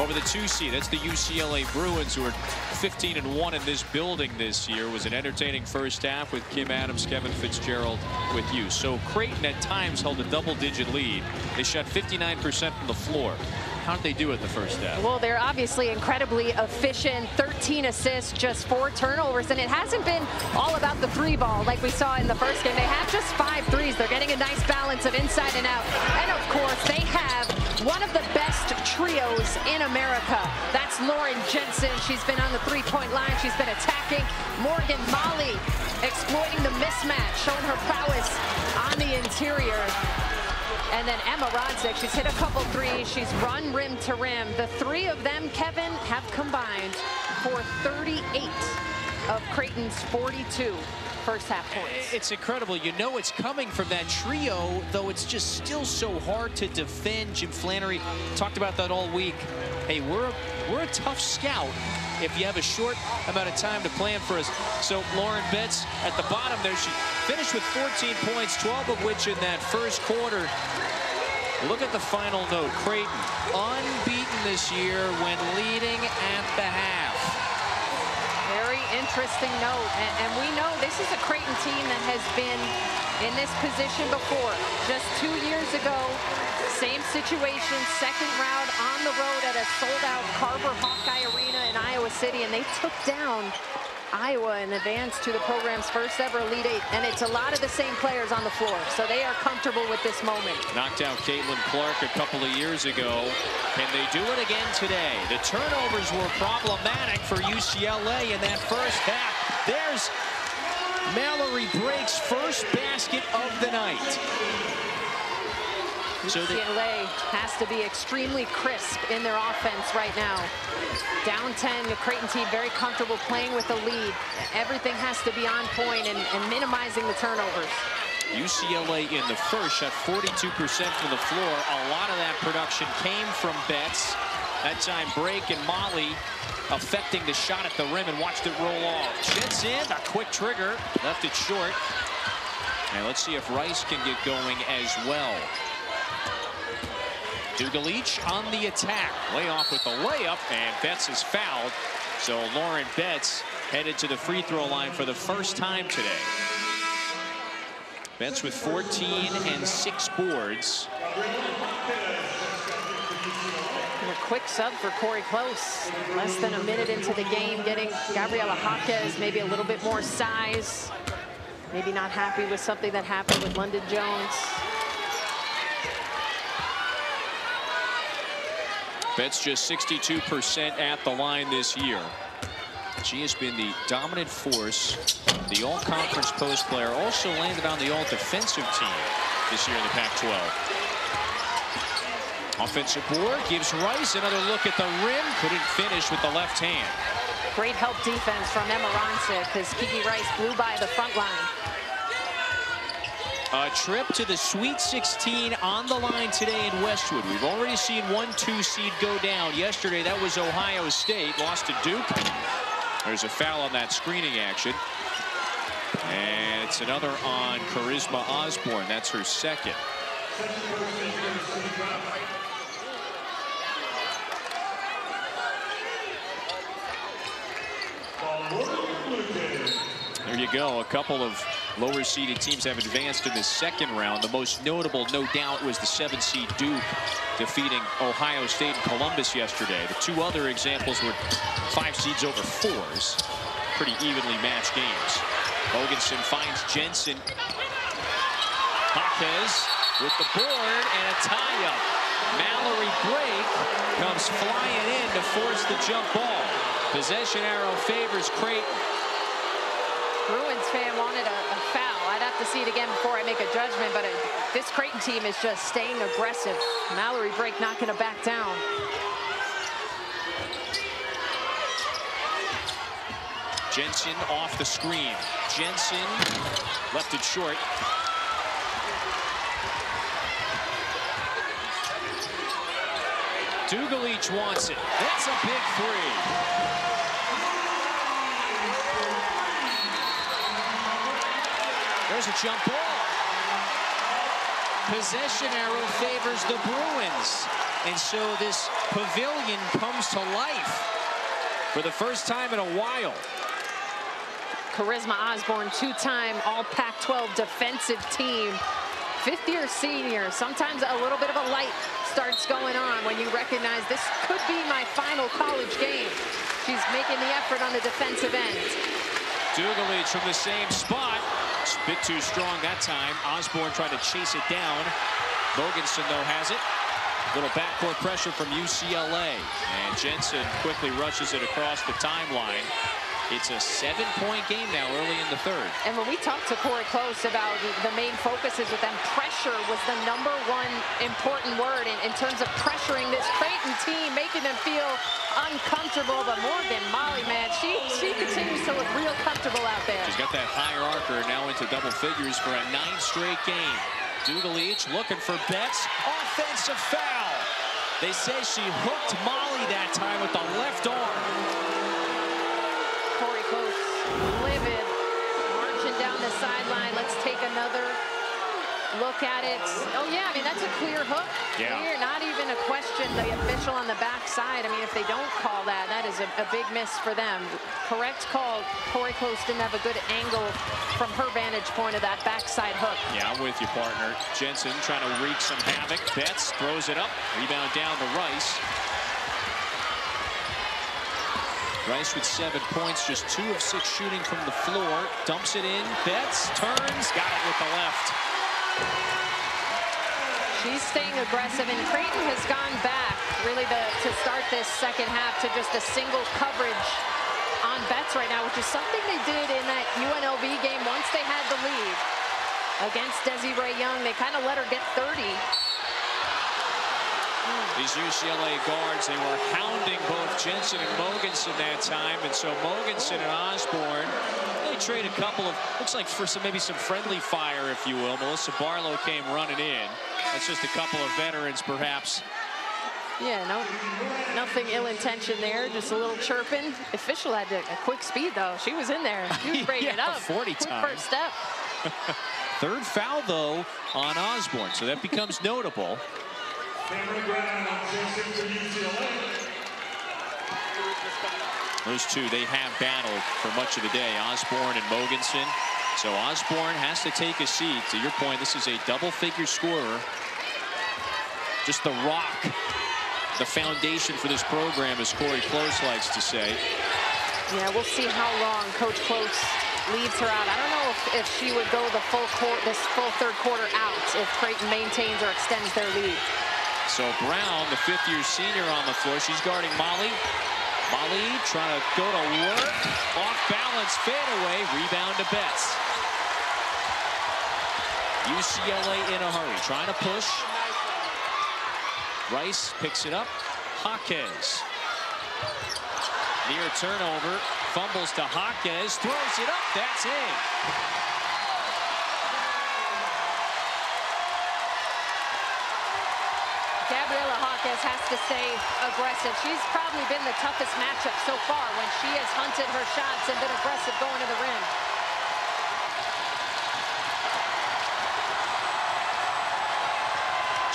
over the two seed. That's the U C L A Bruins, who are fifteen and one in this building this year. It was an entertaining first half with Kim Adams, Kevin Fitzgerald with you. So Creighton at times held a double-digit lead. They shot fifty-nine percent from the floor. How'd they do it the first half? Well, they're obviously incredibly efficient. thirteen assists, just four turnovers, and it hasn't been all about the three ball like we saw in the first game. They have just five threes. They're getting a nice balance of inside and out. And of course, they have one of the best trios in America. That's Lauren Jensen. She's been on the three-point line. She's been attacking. Morgan Maly exploiting the mismatch, showing her prowess on the interior. And then Emma Ronysik, she's hit a couple threes. She's run rim to rim. The three of them, Kevin, have combined for thirty-eight of Creighton's forty-two first half points. It's incredible. You know it's coming from that trio, though it's just still so hard to defend. Jim Flanery talked about that all week. Hey, we're a, we're a tough scout if you have a short amount of time to plan for us. So Lauren Betts at the bottom there, she finished with fourteen points, twelve of which in that first quarter. Look at the final note. Creighton unbeaten this year when leading at the half. Very interesting note. And, and we know this is a Creighton team that has been in this position before. Just two years ago, same situation, second round on the road at a sold-out Carver Hawkeye Arena in Iowa City, and they took down Iowa and advanced to the program's first ever Elite Eight. And it's a lot of the same players on the floor, so they are comfortable with this moment. Knocked out Caitlin Clark a couple of years ago. Can they do it again today? The turnovers were problematic for U C L A in that first half. There's Mallory Brake's first basket of the night. U C L A has to be extremely crisp in their offense right now. Down ten, the Creighton team very comfortable playing with the lead. Everything has to be on point and, and minimizing the turnovers. U C L A in the first shot forty-two percent from the floor. A lot of that production came from Betts. That time Brake and Molly affecting the shot at the rim and watched it roll off. Jensen, a quick trigger, left it short. And let's see if Rice can get going as well. Dugalich on the attack, way off with the layup, and Betts is fouled. So Lauren Betts headed to the free throw line for the first time today. Betts with fourteen and six boards. And a quick sub for Cori Close. Less than a minute into the game, getting Gabriela Jaquez maybe a little bit more size. Maybe not happy with something that happened with London Jones. Betts just sixty-two percent at the line this year. She has been the dominant force, the all-conference post player, also landed on the all-defensive team this year in the Pac twelve. Offensive board gives Rice another look at the rim, couldn't finish with the left hand. Great help defense from Emma Ronysik as Kiki Rice blew by the front line. A trip to the Sweet sixteen on the line today in Westwood. We've already seen one two seed go down. Yesterday, that was Ohio State, lost to Duke. There's a foul on that screening action. And it's another on Charisma Osborne. That's her second. There you go, a couple of lower seeded teams have advanced in the second round. The most notable, no doubt, was the seven seed Duke defeating Ohio State and Columbus yesterday. The two other examples were five seeds over fours. Pretty evenly matched games. Mogensen finds Jensen. Jaquez with the board and a tie-up. Mallory Brake comes flying in to force the jump ball. Possession arrow favors Creighton. Bruins fan wanted a, a foul. I'd have to see it again before I make a judgment, but it, this Creighton team is just staying aggressive. Mallory Brake not going to back down. Jensen off the screen. Jensen left it short. Dugalich wants it. That's a big three. There's a jump ball. Possession arrow favors the Bruins. And so this pavilion comes to life for the first time in a while. Charisma Osborne, two-time all Pac twelve defensive team. Fifth-year senior. Sometimes a little bit of a light starts going on when you recognize this could be my final college game. She's making the effort on the defensive end. Dugalich from the same spot. It's a bit too strong that time. Osborne trying to chase it down. Mogensen, though, has it. Little backcourt pressure from U C L A. And Jensen quickly rushes it across the timeline. It's a seven-point game now early in the third. And when we talked to Cori Close about the main focuses with them, pressure was the number one important word in, in terms of pressuring this Creighton team, making them feel uncomfortable, but Morgan Maly, man, she, she continues to look real comfortable out there. She's got that higher archer now into double figures for a nine straight game. Dugalich looking for Betts. Offensive foul. They say she hooked Molly that time with the left arm. Cori Close, livid, marching down the sideline. Let's take another look at it. Oh, yeah, I mean, that's a clear hook. Yeah. Clear, not even a question. The official on the backside, I mean, if they don't call that, that is a, a big miss for them. Correct call. Cori Close didn't have a good angle from her vantage point of that backside hook. Yeah, I'm with you, partner. Jensen trying to wreak some havoc. Betts throws it up. Rebound down to Rice. Rice with seven points, just two of six shooting from the floor. Dumps it in, Betts, turns, got it with the left. She's staying aggressive, and Creighton has gone back, really, the, to start this second half to just a single coverage on Betts right now, which is something they did in that U N L V game once they had the lead against Desiree Young. They kind of let her get thirty. These U C L A guards, they were hounding both Jensen and Mogensen that time, and so Mogensen and Osborne, they trade a couple of, looks like for some, maybe some friendly fire, if you will. Melissa Barlow came running in. That's just a couple of veterans, perhaps. Yeah, no, nothing ill-intentioned there, just a little chirping. Official had to, a quick speed, though. She was in there. She was breaking yeah, it up. forty quick times. First step. Third foul, though, on Osborne, so that becomes notable. Cameron Brown, U C L A. Those two, they have battled for much of the day, Osborne and Mogensen. So Osborne has to take a seat. To your point, this is a double-figure scorer. Just the rock, the foundation for this program, as Cori Close likes to say. Yeah, we'll see how long Coach Close leaves her out. I don't know if, if she would go the full court, this full third quarter out if Creighton maintains or extends their lead. So Brown, the fifth-year senior on the floor, she's guarding Molly. Molly trying to go to work. Off balance, fadeaway, rebound to Betts. U C L A in a hurry, trying to push. Rice picks it up. Jaquez. Near turnover, fumbles to Jaquez, throws it up, that's it. Gabriela Jaquez has to stay aggressive. She's probably been the toughest matchup so far when she has hunted her shots and been aggressive going to the rim.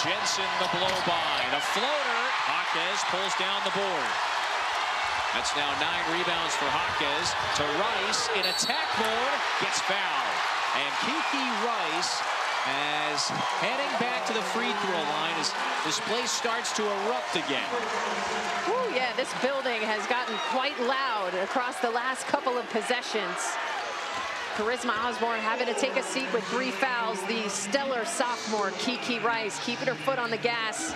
Jensen the blow by. The floater. Jaquez pulls down the board. That's now nine rebounds for Jaquez. To Rice in attack mode. Gets fouled. And Kiki Rice, as heading back to the free throw line, as this place starts to erupt again. Ooh, yeah, this building has gotten quite loud across the last couple of possessions. Charisma Osborne having to take a seat with three fouls. The stellar sophomore, Kiki Rice, keeping her foot on the gas.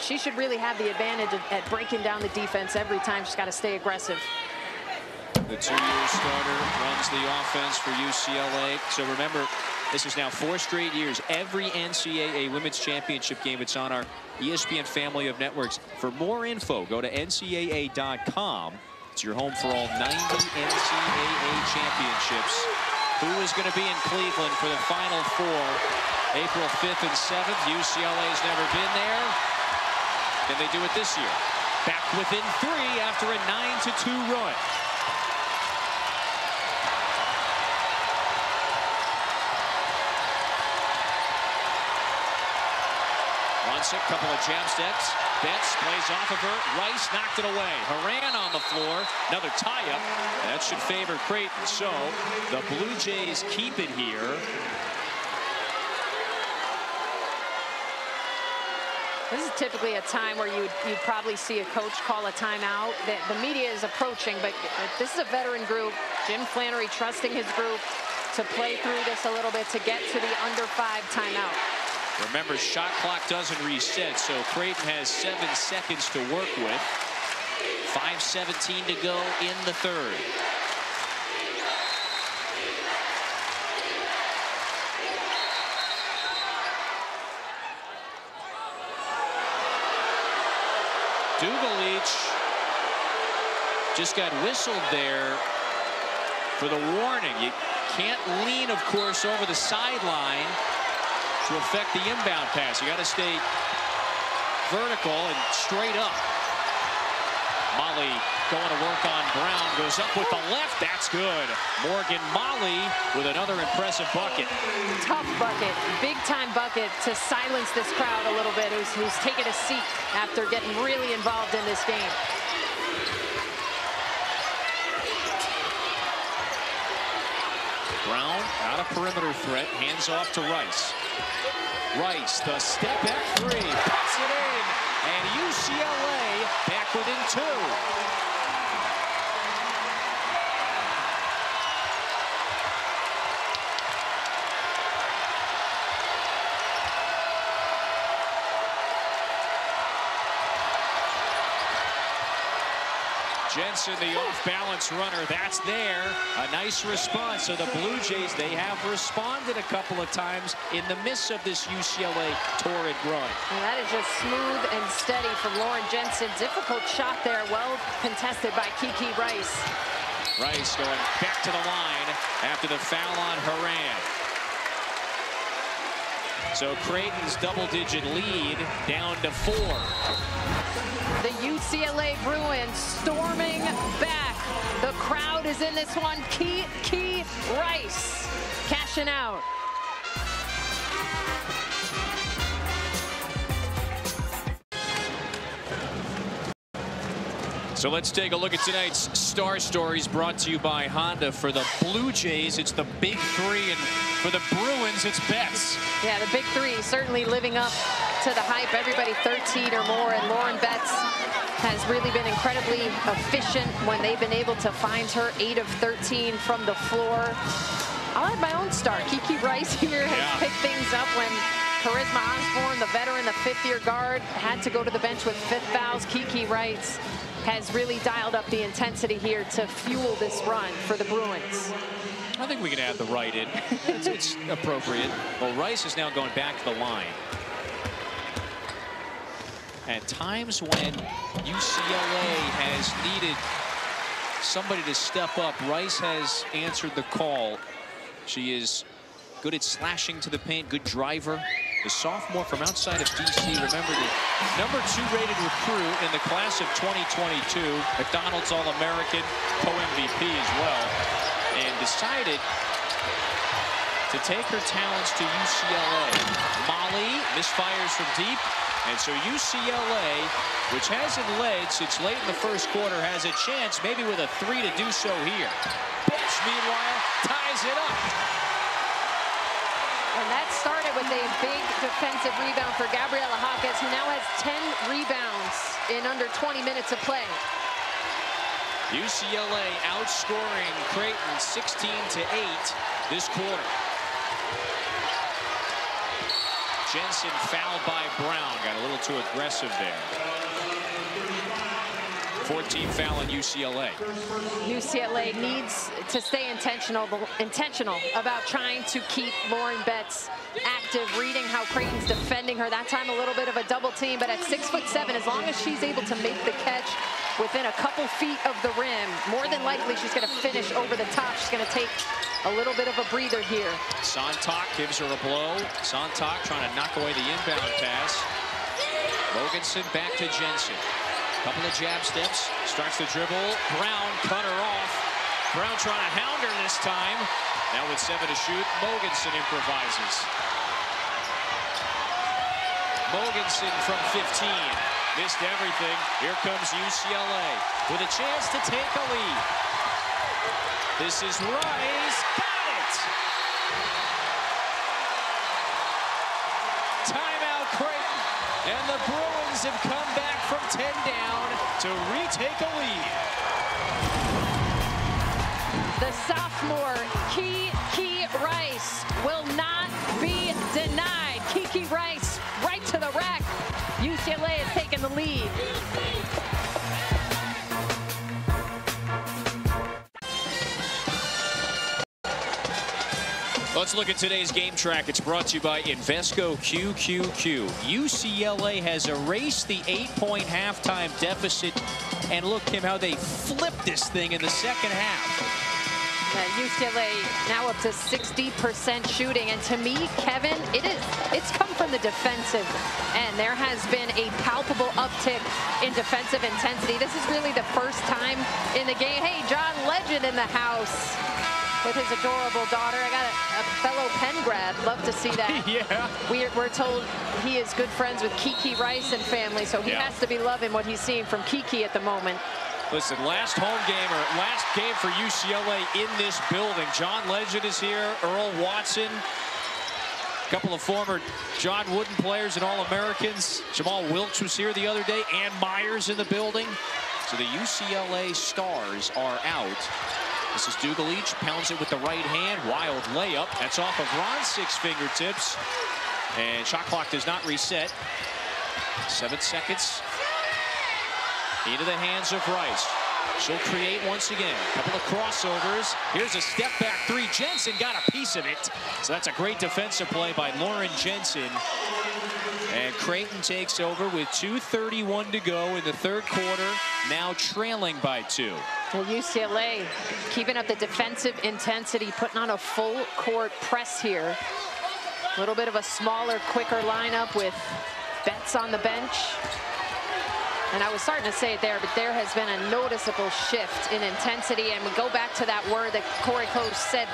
She should really have the advantage at breaking down the defense every time. She's got to stay aggressive. The two-year starter runs the offense for U C L A. So remember, this is now four straight years. Every N C double A Women's Championship game, it's on our E S P N family of networks. For more info, go to N C double A dot com. It's your home for all ninety N C double A championships. Who is going to be in Cleveland for the Final Four? April fifth and seventh. U C L A has never been there. Can they do it this year? Back within three after a nine to two run. A couple of jab steps. Betts plays off of her. Rice knocked it away. Horan on the floor. Another tie-up. That should favor Creighton. So the Blue Jays keep it here. This is typically a time where you'd, you'd probably see a coach call a timeout. The, the media is approaching, but this is a veteran group. Jim Flanery trusting his group to play through this a little bit to get to the under five timeout. Remember, shot clock doesn't reset, so Creighton has seven seconds to work with. five seventeen to go in the third. Duvalich just got whistled there for the warning. You can't lean, of course, over the sideline to affect the inbound pass. You got to stay vertical and straight up. Molly going to work on Brown, goes up with the left, that's good. Morgan Maly with another impressive bucket. Tough bucket, big time bucket to silence this crowd a little bit, who's, who's taken a seat after getting really involved in this game. Brown, out of perimeter threat, hands off to Rice. Rice, the step back three, puts it in, and U C L A back within two. Jensen, the off-balance runner, that's there. A nice response. So the Blue Jays, they have responded a couple of times in the midst of this U C L A torrid run. And that is just smooth and steady from Lauren Jensen. Difficult shot there, well contested by Kiki Rice. Rice going back to the line after the foul on Horan. So Creighton's double-digit lead down to four. The U C L A Bruins storming back. The crowd is in this one. Kiki Rice cashing out. So let's take a look at tonight's Star Stories, brought to you by Honda. For the Blue Jays, it's the Big Three, and for the Bruins, it's Betts. Yeah, the Big Three certainly living up to the hype. Everybody thirteen or more, and Lauren Betts has really been incredibly efficient when they've been able to find her. Eight of thirteen from the floor. I'll add my own star. Kiki Rice here has yeah. picked things up when Charisma Osborne, the veteran, the fifth-year guard, had to go to the bench with fifth fouls. Kiki Rice has really dialed up the intensity here to fuel this run for the Bruins. I think we can add the right in. It's, it's appropriate. Well, Rice is now going back to the line. At times when U C L A has needed somebody to step up, Rice has answered the call. She is good at slashing to the paint, good driver. The sophomore from outside of D C, remember, the number two rated recruit in the class of twenty twenty-two, McDonald's All-American, co M V P as well, and decided to take her talents to U C L A. Molly misfires from deep, and so U C L A, which hasn't led since late in the first quarter, has a chance maybe with a three to do so here. Bitch, meanwhile, ties it up. And that started with a big defensive rebound for Gabriela Jaquez, who now has ten rebounds in under twenty minutes of play. U C L A outscoring Creighton sixteen to eight this quarter. Jensen fouled by Brown, got a little too aggressive there. fourteenth foul in U C L A. U C L A needs to stay intentional, intentional about trying to keep Lauren Betts active, reading how Creighton's defending her. That time a little bit of a double team, but at six foot seven, as long as she's able to make the catch within a couple feet of the rim, more than likely she's going to finish over the top. She's going to take a little bit of a breather here. Sontag gives her a blow. Sontag trying to knock away the inbound pass. Mogensen back to Jensen. Couple of jab steps, starts the dribble. Brown cut her off. Brown trying to hound her this time. Now with seven to shoot, Mogensen improvises. Mogensen from fifteen. Missed everything. Here comes U C L A with a chance to take a lead. This is Rice. Got it! Timeout Creighton. And the Bruins have come back from ten down to retake a lead. The sophomore, Kiki Rice, will not be denied. Kiki Rice right to the rack. U C L A has taken the lead. Let's look at today's game track. It's brought to you by Invesco Q Q Q. U C L A has erased the eight-point halftime deficit. And look, Kim, how they flipped this thing in the second half. Uh, U C L A now up to sixty percent shooting, and to me, Kevin, it is it's come from the defensive end. There has been a palpable uptick in defensive intensity. This is really the first time in the game. Hey, John Legend in the house with his adorable daughter. I got a, a fellow Penn grad. Love to see that. Yeah. We're, we're told he is good friends with Kiki Rice and family, so he yeah. has to be loving what he's seeing from Kiki at the moment. Listen, last home game or last game for U C L A in this building. John Legend is here, Earl Watson, a couple of former John Wooden players and All-Americans. Jamal Wilkes was here the other day, Ann Myers in the building. So the U C L A stars are out. This is Dugalich, pounds it with the right hand, wild layup. That's off of Ronysik fingertips. And shot clock does not reset. Seven seconds. Into the hands of Rice. She'll create once again. A couple of crossovers. Here's a step back three. Jensen got a piece of it. So that's a great defensive play by Lauren Jensen. And Creighton takes over with two thirty-one to go in the third quarter, now trailing by two. Well, U C L A keeping up the defensive intensity, putting on a full court press here. A little bit of a smaller, quicker lineup with Betts on the bench. And I was starting to say it there, but there has been a noticeable shift in intensity. And we go back to that word that Cori Close said,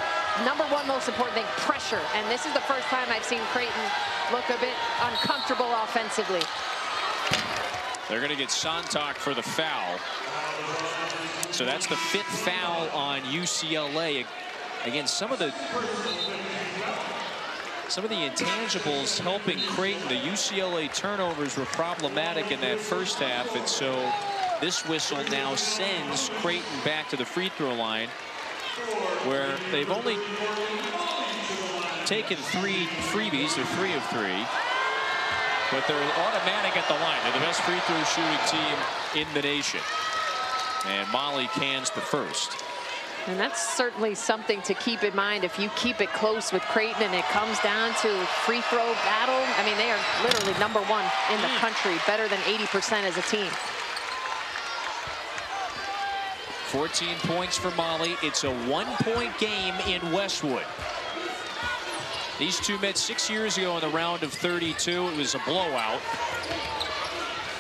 number one most important thing, pressure. And this is the first time I've seen Creighton look a bit uncomfortable offensively. They're going to get Sontag for the foul. So that's the fifth foul on U C L A. Again, some of the... Some of the intangibles helping Creighton. The U C L A turnovers were problematic in that first half, and so this whistle now sends Creighton back to the free throw line, where they've only taken three freebies. They're three of three, but they're automatic at the line. They're the best free throw shooting team in the nation. And Molly cans the first. And that's certainly something to keep in mind if you keep it close with Creighton and it comes down to free throw battle. I mean, they are literally number one in the country, better than eighty percent as a team. fourteen points for Molly. It's a one-point game in Westwood. These two met six years ago in the round of thirty-two. It was a blowout.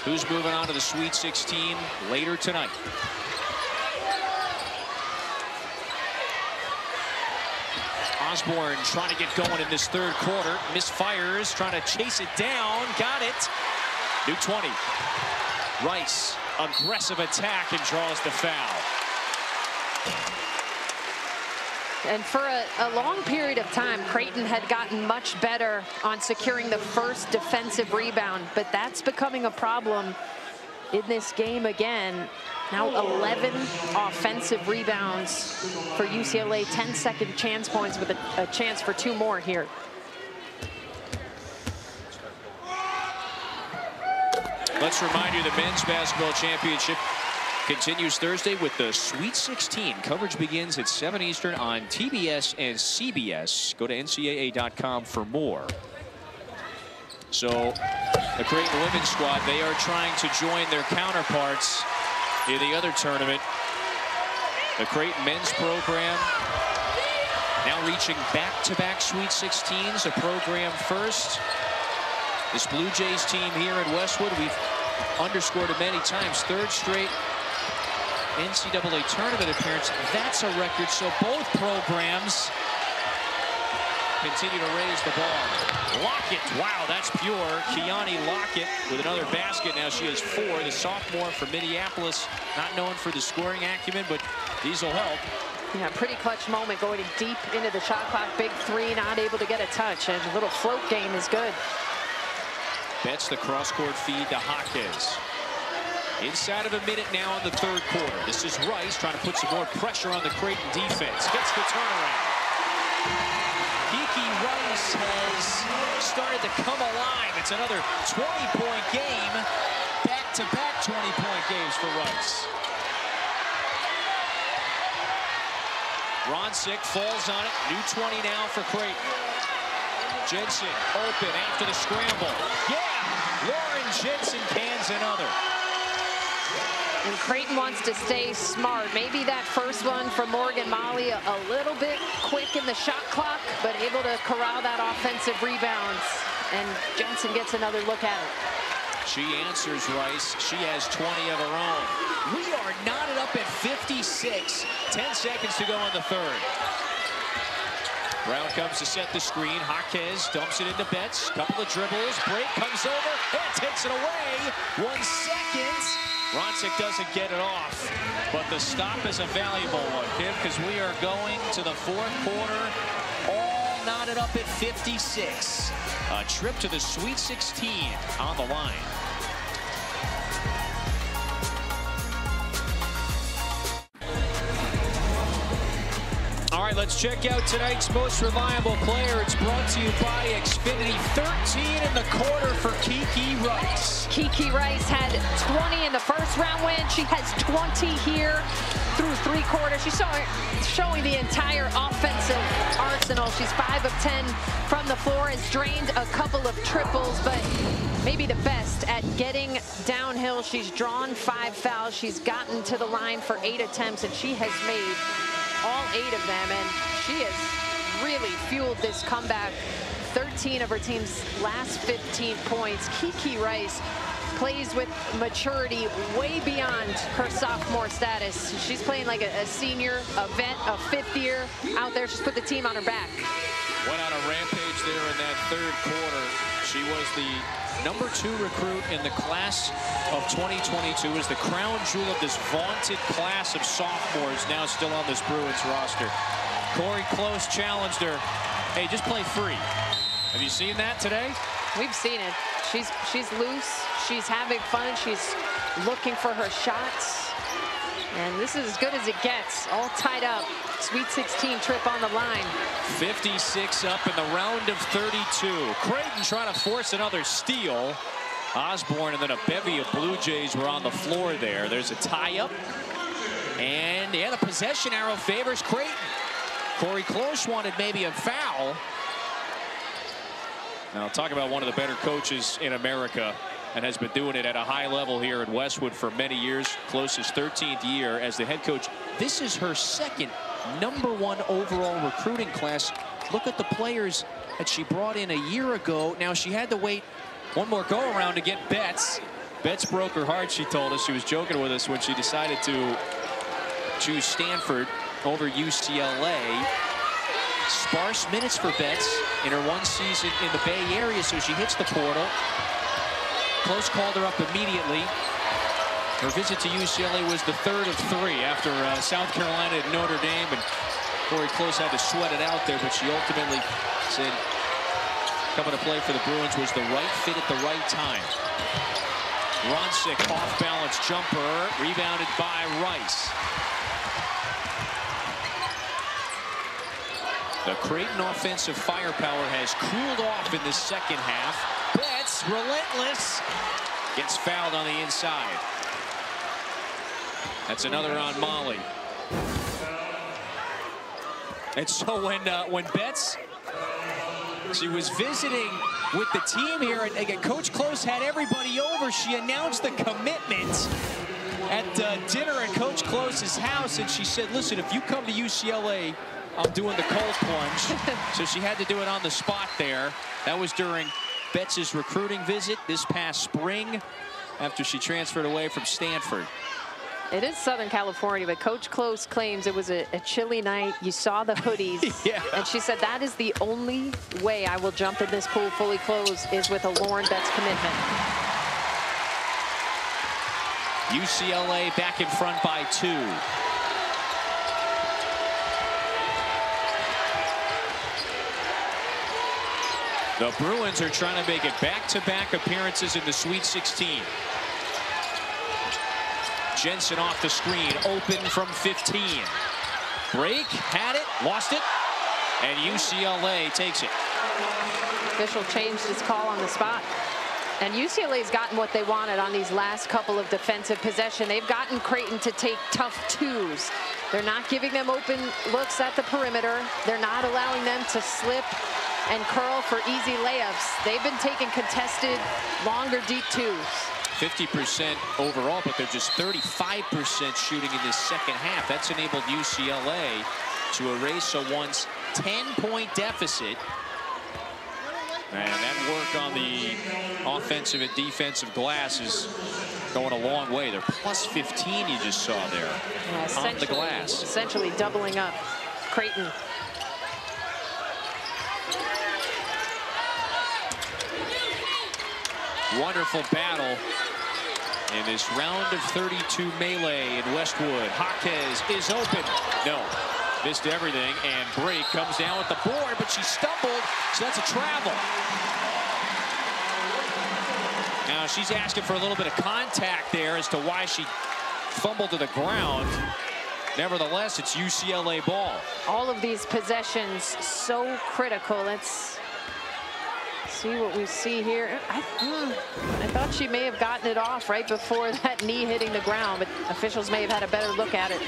Who's moving on to the Sweet sixteen later tonight? Osborne trying to get going in this third quarter. Misfires, trying to chase it down. Got it. New twenty. Rice, aggressive attack and draws the foul. And for a, a long period of time, Creighton had gotten much better on securing the first defensive rebound, but that's becoming a problem in this game again. Now eleven offensive rebounds for U C L A, ten second chance points with a, a chance for two more here. Let's remind you the men's basketball championship continues Thursday with the Sweet sixteen. Coverage begins at seven Eastern on T B S and C B S. Go to N C A A dot com for more. So the Creighton women's squad, they are trying to join their counterparts in the other tournament. The Creighton men's program now reaching back-to-back Sweet sixteens, a program first. This Blue Jays team here in Westwood, we've underscored it many times, third straight N C A A tournament appearance. That's a record, so both programs continue to raise the ball. Lockett, wow, that's pure. Kiani Lockett with another basket. Now she has four, the sophomore from Minneapolis, not known for the scoring acumen, but these will help. Yeah, pretty clutch moment going deep into the shot clock. Big three, not able to get a touch, and a little float game is good. Betts the cross-court feed to Jaquez. Inside of a minute now in the third quarter. This is Rice trying to put some more pressure on the Creighton defense. Gets the turnaround. Kiki Rice has started to come alive. It's another twenty-point game, back-to-back twenty-point games for Rice. Ronysik falls on it. New twenty now for Creighton. Jensen open after the scramble. Yeah, Lauren Jensen cans another. And Creighton wants to stay smart. Maybe that first one from Morgan Maly a little bit quick in the shot clock, but able to corral that offensive rebounds. And Jensen gets another look at it. She answers Rice. She has twenty of her own. We are knotted up at fifty-six. ten seconds to go in the third. Brown comes to set the screen. Jaquez dumps it into Betts. Couple of dribbles. Brake comes over and takes it away. One second. Ronysik doesn't get it off, but the stop is a valuable one, Kim, because we are going to the fourth quarter, all knotted up at fifty-six. A trip to the Sweet sixteen on the line. All right, let's check out tonight's most reliable player. It's brought to you by Xfinity. thirteen in the quarter for Kiki Rice. Kiki Rice had twenty in the first round win. She has twenty here through three quarters. She's showing the entire offensive arsenal. She's five of ten from the floor, has drained a couple of triples, but maybe the best at getting downhill. She's drawn five fouls. She's gotten to the line for eight attempts, and she has made all eight of them, and she has really fueled this comeback. thirteen of her team's last fifteen points. Kiki Rice plays with maturity way beyond her sophomore status. She's playing like a, a senior, a vet, a fifth year out there. She's put the team on her back. Went on a rampage there in that third quarter. She was the number two recruit in the class of twenty twenty-two, is the crown jewel of this vaunted class of sophomores now still on this Bruins roster. Cori Close challenged her. Hey, just play free. Have you seen that today? We've seen it. She's, she's loose. She's having fun. She's looking for her shots. And this is as good as it gets, all tied up. Sweet sixteen trip on the line. fifty-six up in the round of thirty-two. Creighton trying to force another steal. Osborne and then a bevy of Blue Jays were on the floor there. There's a tie-up. And yeah, the possession arrow favors Creighton. Cori Close wanted maybe a foul. Now, talk about one of the better coaches in America, and has been doing it at a high level here in Westwood for many years. Close his thirteenth year as the head coach. This is her second number one overall recruiting class. Look at the players that she brought in a year ago. Now, she had to wait one more go around to get Betts. Betts broke her heart, she told us. She was joking with us when she decided to choose Stanford over U C L A. Sparse minutes for Betts in her one season in the Bay Area, so she hits the portal. Close called her up immediately. Her visit to U C L A was the third of three after uh, South Carolina and Notre Dame, and Cori Close had to sweat it out there, but she ultimately said coming to play for the Bruins was the right fit at the right time. Ronysik off-balance jumper, rebounded by Rice. The Creighton offensive firepower has cooled off in the second half. Betts, relentless, gets fouled on the inside. That's another on Molly. And so when uh, when Betts, she was visiting with the team here, and again, Coach Close had everybody over. She announced the commitment at uh, dinner at Coach Close's house, and she said, "Listen, if you come to U C L A, I'm doing the cold plunge." So she had to do it on the spot there. That was during Betts' recruiting visit this past spring after she transferred away from Stanford. It is Southern California, but Coach Close claims it was a, a chilly night. You saw the hoodies. Yeah. And she said, that is the only way I will jump in this pool fully closed is with a Lauren Betts commitment. U C L A back in front by two. The Bruins are trying to make it back-to-back appearances in the Sweet sixteen. Jensen off the screen, open from fifteen. Brake had it, lost it, and U C L A takes it. Official changed his call on the spot. And U C L A's gotten what they wanted on these last couple of defensive possessions. They've gotten Creighton to take tough twos. They're not giving them open looks at the perimeter. They're not allowing them to slip and curl for easy layups. They've been taking contested, longer deep twos. fifty percent overall, but they're just thirty-five percent shooting in this second half. That's enabled U C L A to erase a once ten-point deficit. And that work on the offensive and defensive glass is going a long way. They're plus fifteen, you just saw there, yeah, on the glass. Essentially doubling up Creighton. Wonderful battle in this round of thirty-two melee in Westwood. Jaquez is open. No. Missed everything, and Brake comes down with the board, but she stumbled, so that's a travel. Now she's asking for a little bit of contact there as to why she fumbled to the ground. Nevertheless, it's U C L A ball. All of these possessions so critical. Let's see what we see here. I, I thought she may have gotten it off right before that knee hitting the ground, but officials may have had a better look at it.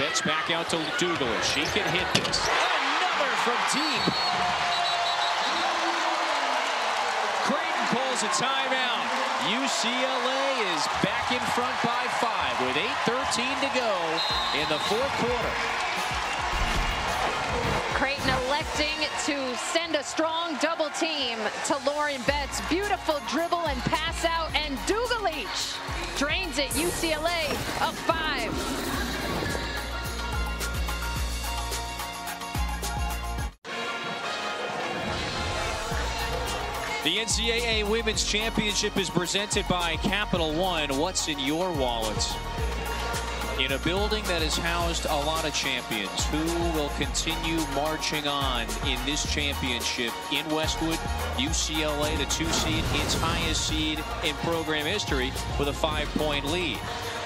Betts back out to Dougal. She can hit this. Another from deep. Creighton pulls a timeout. U C L A is back in front by five with eight thirteen to go in the fourth quarter. Creighton electing to send a strong double team to Lauren Betts. Beautiful dribble and pass out, and Dugalich drains it. U C L A up five. The N C double A Women's Championship is presented by Capital One. What's in your wallets? In a building that has housed a lot of champions who will continue marching on in this championship in Westwood, U C L A, the two seed, its highest seed in program history with a five-point lead.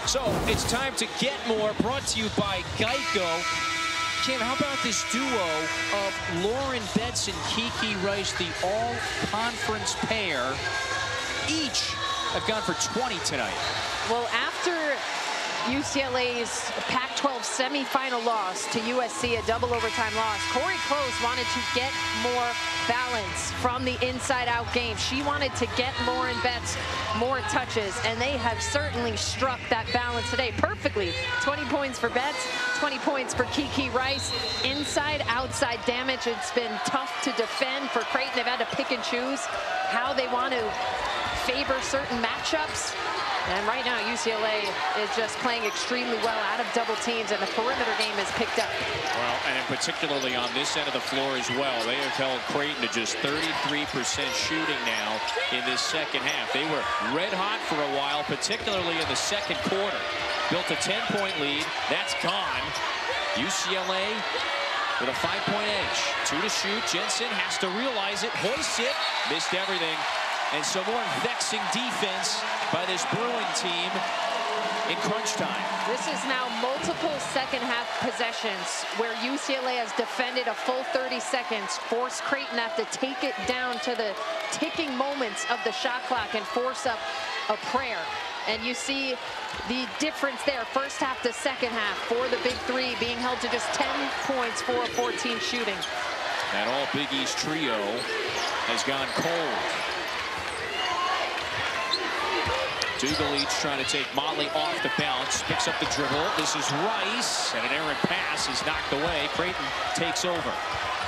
So it's time to get more, brought to you by Geico. Kim, how about this duo of Lauren Betts and Kiki Rice, the all-conference pair? Each have gone for twenty tonight. Well, after U C L A's Pac twelve semifinal loss to U S C, a double overtime loss, Cori Close wanted to get more balance from the inside-out game. She wanted to get Lauren Betts more touches, and they have certainly struck that balance today perfectly. twenty points for Betts, twenty points for Kiki Rice. Inside-outside damage. It's been tough to defend for Creighton. They've had to pick and choose how they want to favor certain matchups. And right now, U C L A is just playing extremely well out of double teams, and the perimeter game has picked up. Well, and particularly on this end of the floor as well. They have held Creighton to just thirty-three percent shooting now in this second half. They were red hot for a while, particularly in the second quarter. Built a ten-point lead. That's gone. U C L A with a five-point edge. Two to shoot. Jensen has to realize it. Hoists it. Missed everything. And some more vexing defense by this Bruin team in crunch time. This is now multiple second half possessions where U C L A has defended a full thirty seconds, forced Creighton have to take it down to the ticking moments of the shot clock and force up a prayer. And you see the difference there, first half to second half, for the Big Three being held to just ten points for a fourteen shooting. That all Big East trio has gone cold. Dugalich trying to take Motley off the bounce, picks up the dribble. This is Rice, and an errant pass is knocked away. Creighton takes over.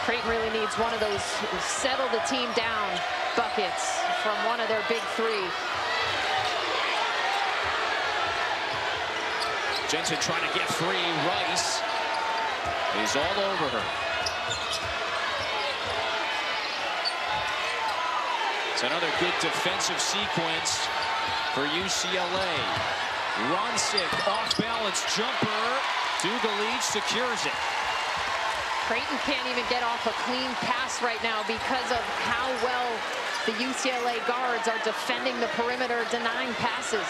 Creighton really needs one of those settle the team down buckets from one of their big three. Jensen trying to get free. Rice is all over her. It's another good defensive sequence for U C L A. Ronysik, off-balance jumper. Dugalich secures it. Creighton can't even get off a clean pass right now because of how well the U C L A guards are defending the perimeter, denying passes.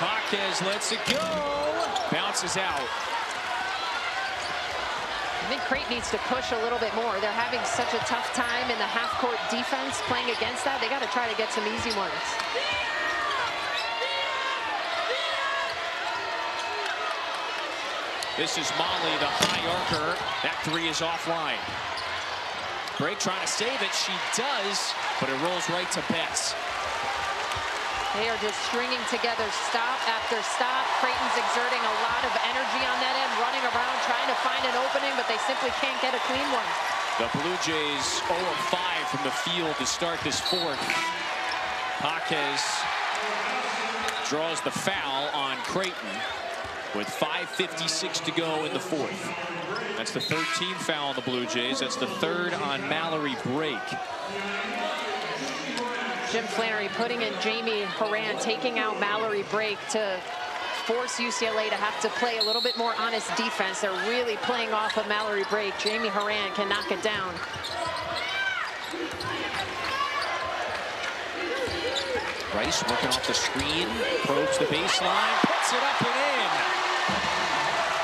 Jaquez lets it go. Bounces out. I think Creighton needs to push a little bit more. They're having such a tough time in the half-court defense playing against that. They got to try to get some easy ones. This is Molly, the high archer. That three is offline. Brake trying to save it. She does, but it rolls right to Betts. They are just stringing together stop after stop. Creighton's exerting a lot of energy on that end, running around, trying to find an opening, but they simply can't get a clean one. The Blue Jays oh for five from the field to start this fourth. Jaquez draws the foul on Creighton with five fifty-six to go in the fourth. That's the thirteenth foul on the Blue Jays. That's the third on Mallory Brake. Jim Flanery putting in Jamie Horan, taking out Mallory Brake to force U C L A to have to play a little bit more honest defense. They're really playing off of Mallory Brake. Jamie Horan can knock it down. Rice working off the screen, probes the baseline, puts it up and in.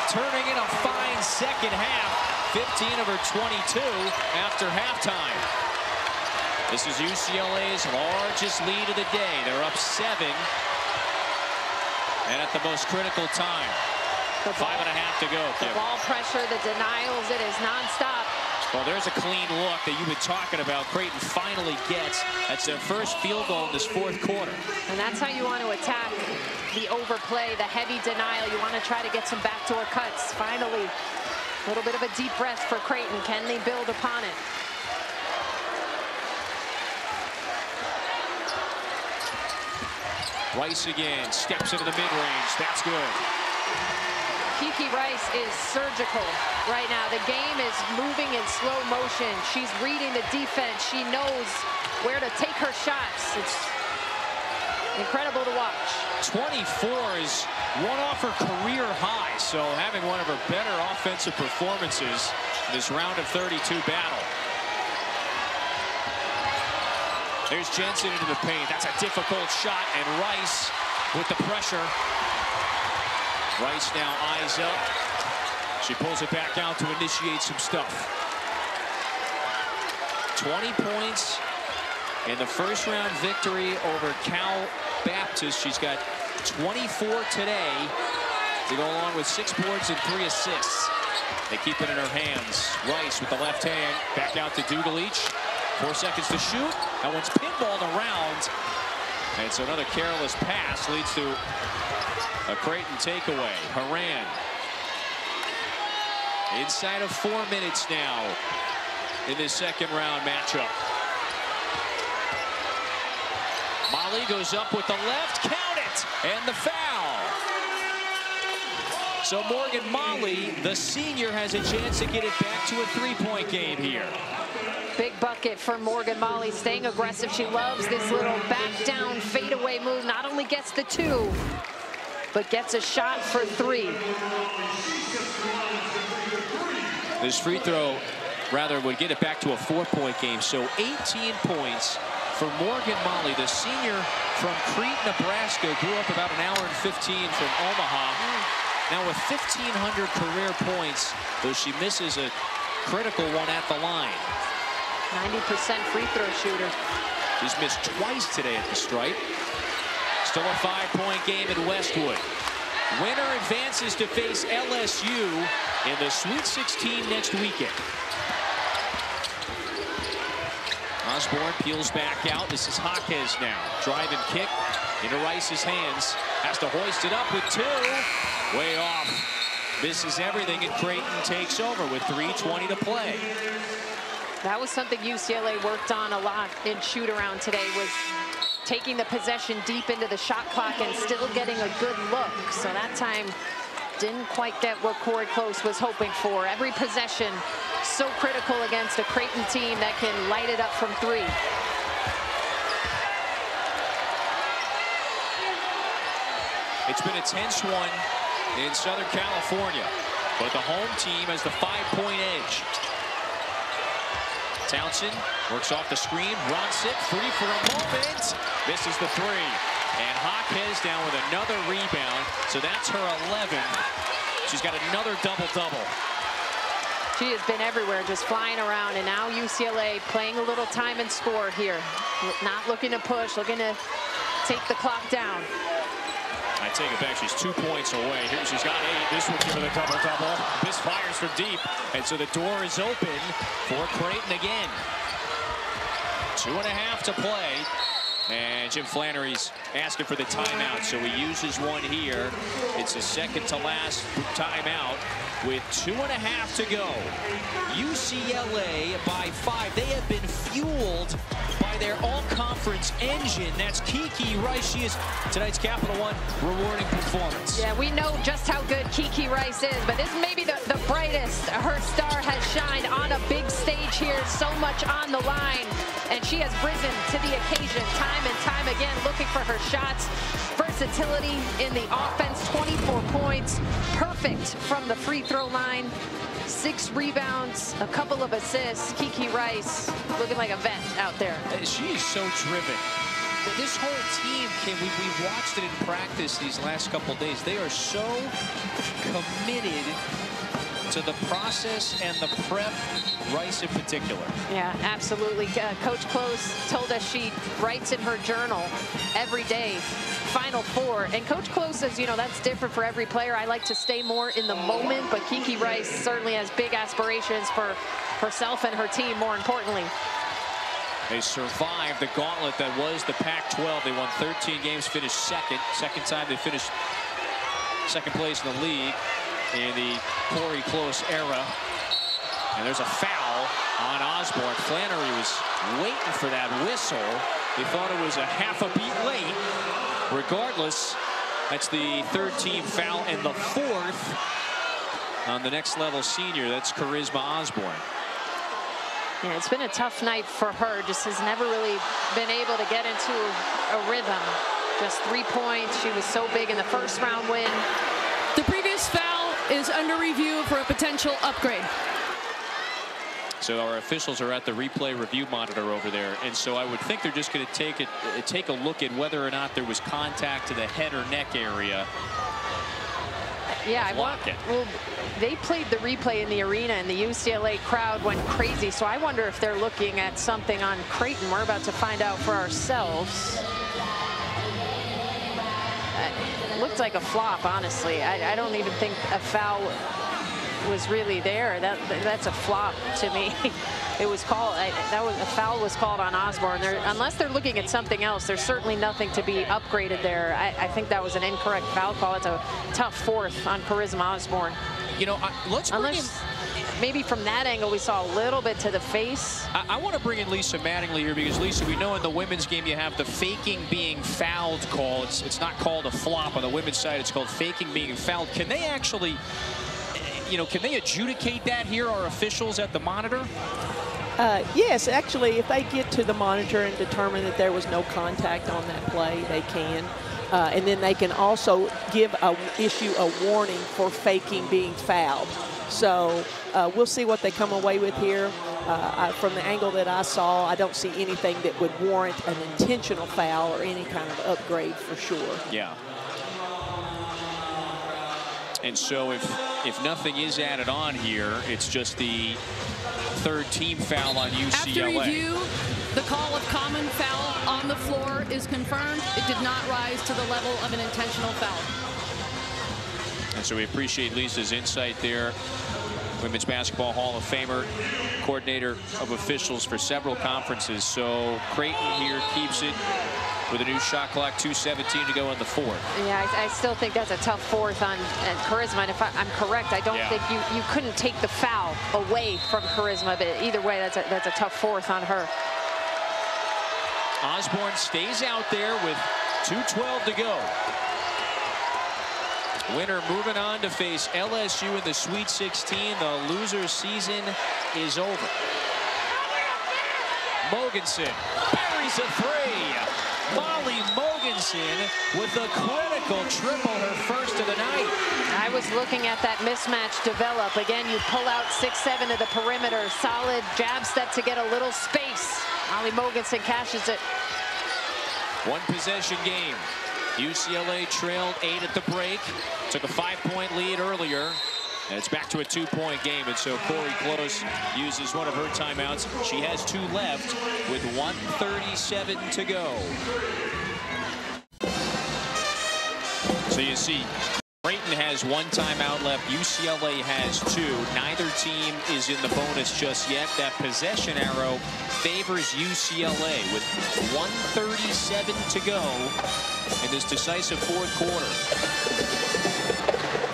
Turning in a fine second half, fifteen of her twenty-two after halftime. This is U C L A's largest lead of the day. They're up seven, and at the most critical time. The Five ball, and a half to go. The Kim. Ball pressure, the denials, it is nonstop. Well, there's a clean look that you've been talking about. Creighton finally gets. That's their first field goal in this fourth quarter. And that's how you want to attack the overplay, the heavy denial. You want to try to get some backdoor cuts. Finally, a little bit of a deep breath for Creighton. Can they build upon it? Rice again, steps into the mid-range. That's good. Kiki Rice is surgical right now. The game is moving in slow motion. She's reading the defense. She knows where to take her shots. It's incredible to watch. twenty-four is one off her career high, so having one of her better offensive performances in this round of thirty-two battle. There's Jensen into the paint. That's a difficult shot, and Rice with the pressure. Rice now eyes up. She pulls it back out to initiate some stuff. twenty points in the first round victory over Cal Baptist. She's got twenty-four today to go along with six boards and three assists. They keep it in her hands. Rice with the left hand. Back out to Dugalich. Four seconds to shoot. That one's pinballed around. And so another careless pass leads to a Creighton takeaway. Horan. Inside of four minutes now in this second round matchup. Molly goes up with the left. Count it. And the foul. So Morgan Maly, the senior, has a chance to get it back to a three-point game here. Big bucket for Morgan Maly, staying aggressive. She loves this little back down fadeaway move. Not only gets the two, but gets a shot for three. This free throw, rather, would get it back to a four-point game. So eighteen points for Morgan Maly, the senior from Crete, Nebraska, grew up about an hour and fifteen from Omaha. Now with fifteen hundred career points, though she misses a critical one at the line. ninety percent free throw shooter. She's missed twice today at the stripe. Still a five-point game in Westwood. Winner advances to face L S U in the Sweet sixteen next weekend. Osborne peels back out. This is Jaquez now. Drive and kick into Rice's hands. Has to hoist it up with two. Way off. Misses everything, and Creighton takes over with three twenty to play. That was something U C L A worked on a lot in shoot-around today, was taking the possession deep into the shot clock and still getting a good look. So that time, didn't quite get what Cori Close was hoping for. Every possession so critical against a Creighton team that can light it up from three. It's been a tense one in Southern California, but the home team has the five-point edge. Townsend works off the screen. Ronsit free for a moment. This is the three. And Jaquez down with another rebound. So that's her eleventh. She's got another double-double. She has been everywhere, just flying around. And now U C L A playing a little time and score here. Not looking to push, looking to take the clock down. I take it back. She's two points away. Here she's got eight. This will give her the double double. This fires from deep, and so the door is open for Creighton again. Two and a half to play, and Jim Flanery's asking for the timeout. So he uses one here. It's a second to last timeout with two and a half to go. U C L A by five. They have been fueled by their all-conference engine. That's Kiki Rice. She is tonight's Capital One rewarding performance. Yeah, we know just how good Kiki Rice is, but this may be the, the brightest her star has shined on a big stage here. So much on the line, and she has risen to the occasion time and time again, looking for her shots. Versatility in the offense, twenty-four points, perfect from the free throw line, six rebounds, a couple of assists. Kiki Rice looking like a vet out there. She is so driven. This whole team, Kim, we, we've watched it in practice these last couple of days. They are so committed to the process and the prep, Rice in particular. Yeah, absolutely. Uh, Coach Close told us she writes in her journal every day, Final Four. And Coach Close says, you know, that's different for every player. I like to stay more in the moment, but Kiki Rice certainly has big aspirations for herself and her team, more importantly. They survived the gauntlet that was the Pac twelve. They won thirteen games, finished second. Second time they finished second place in the league in the Cori Close era. And there's a foul on Osborne. Flanery was waiting for that whistle. He thought it was a half a beat late. Regardless, that's the third team foul and the fourth on the next level senior. That's Charisma Osborne. Yeah, it's been a tough night for her. Just has never really been able to get into a rhythm. Just three points. She was so big in the first round win. The previous foul is under review for a potential upgrade. So our officials are at the replay review monitor over there, and so I would think they're just going to take it, take a look at whether or not there was contact to the head or neck area. Yeah, I want. Well, they played the replay in the arena, and the U C L A crowd went crazy. So I wonder if they're looking at something on Creighton. We're about to find out for ourselves. It looked like a flop, honestly. I, I don't even think a foul was really there. That that's a flop to me. It was called. I, that was a foul was called on Osborne. They're, unless they're looking at something else, there's certainly nothing to be upgraded there. I, I think that was an incorrect foul call. It's a tough fourth on Charisma Osborne. You know, I, let's unless bring in, maybe from that angle we saw a little bit to the face. I, I want to bring in Lisa Mattingly here, because Lisa, we know in the women's game you have the faking being fouled call. It's it's not called a flop on the women's side. It's called faking being fouled. Can they actually? You know, can they adjudicate that here, our officials at the monitor? Uh, yes, actually, if they get to the monitor and determine that there was no contact on that play, they can. Uh, and then they can also give a, issue a warning for faking being fouled. So uh, we'll see what they come away with here. Uh, I, from the angle that I saw, I don't see anything that would warrant an intentional foul or any kind of upgrade for sure. Yeah. And so if... If nothing is added on here, it's just the third team foul on U C L A. After review, the call of common foul on the floor is confirmed. It did not rise to the level of an intentional foul. And so we appreciate Lisa's insight there. Women's Basketball Hall of Famer, coordinator of officials for several conferences. So Creighton here keeps it with a new shot clock, two seventeen to go in the fourth. Yeah, I, I still think that's a tough fourth on and Charisma. And if I, I'm correct, I don't yeah. think you, you couldn't take the foul away from Charisma. But either way, that's a, that's a tough fourth on her. Osborne stays out there with two twelve to go. Winner moving on to face L S U in the Sweet sixteen. The loser season is over. Mogensen buries a three. Molly Mogensen with a critical triple, her first of the night. I was looking at that mismatch develop. Again, you pull out six, seven to the perimeter. Solid jab step to get a little space. Molly Mogensen cashes it. One possession game. U C L A trailed eight at the break, took a five-point lead earlier, and it's back to a two-point game. And so Cori Close uses one of her timeouts. She has two left with one thirty-seven to go. So you see, Creighton has one timeout left. U C L A has two. Neither team is in the bonus just yet. That possession arrow favors U C L A with one thirty-seven to go in this decisive fourth quarter.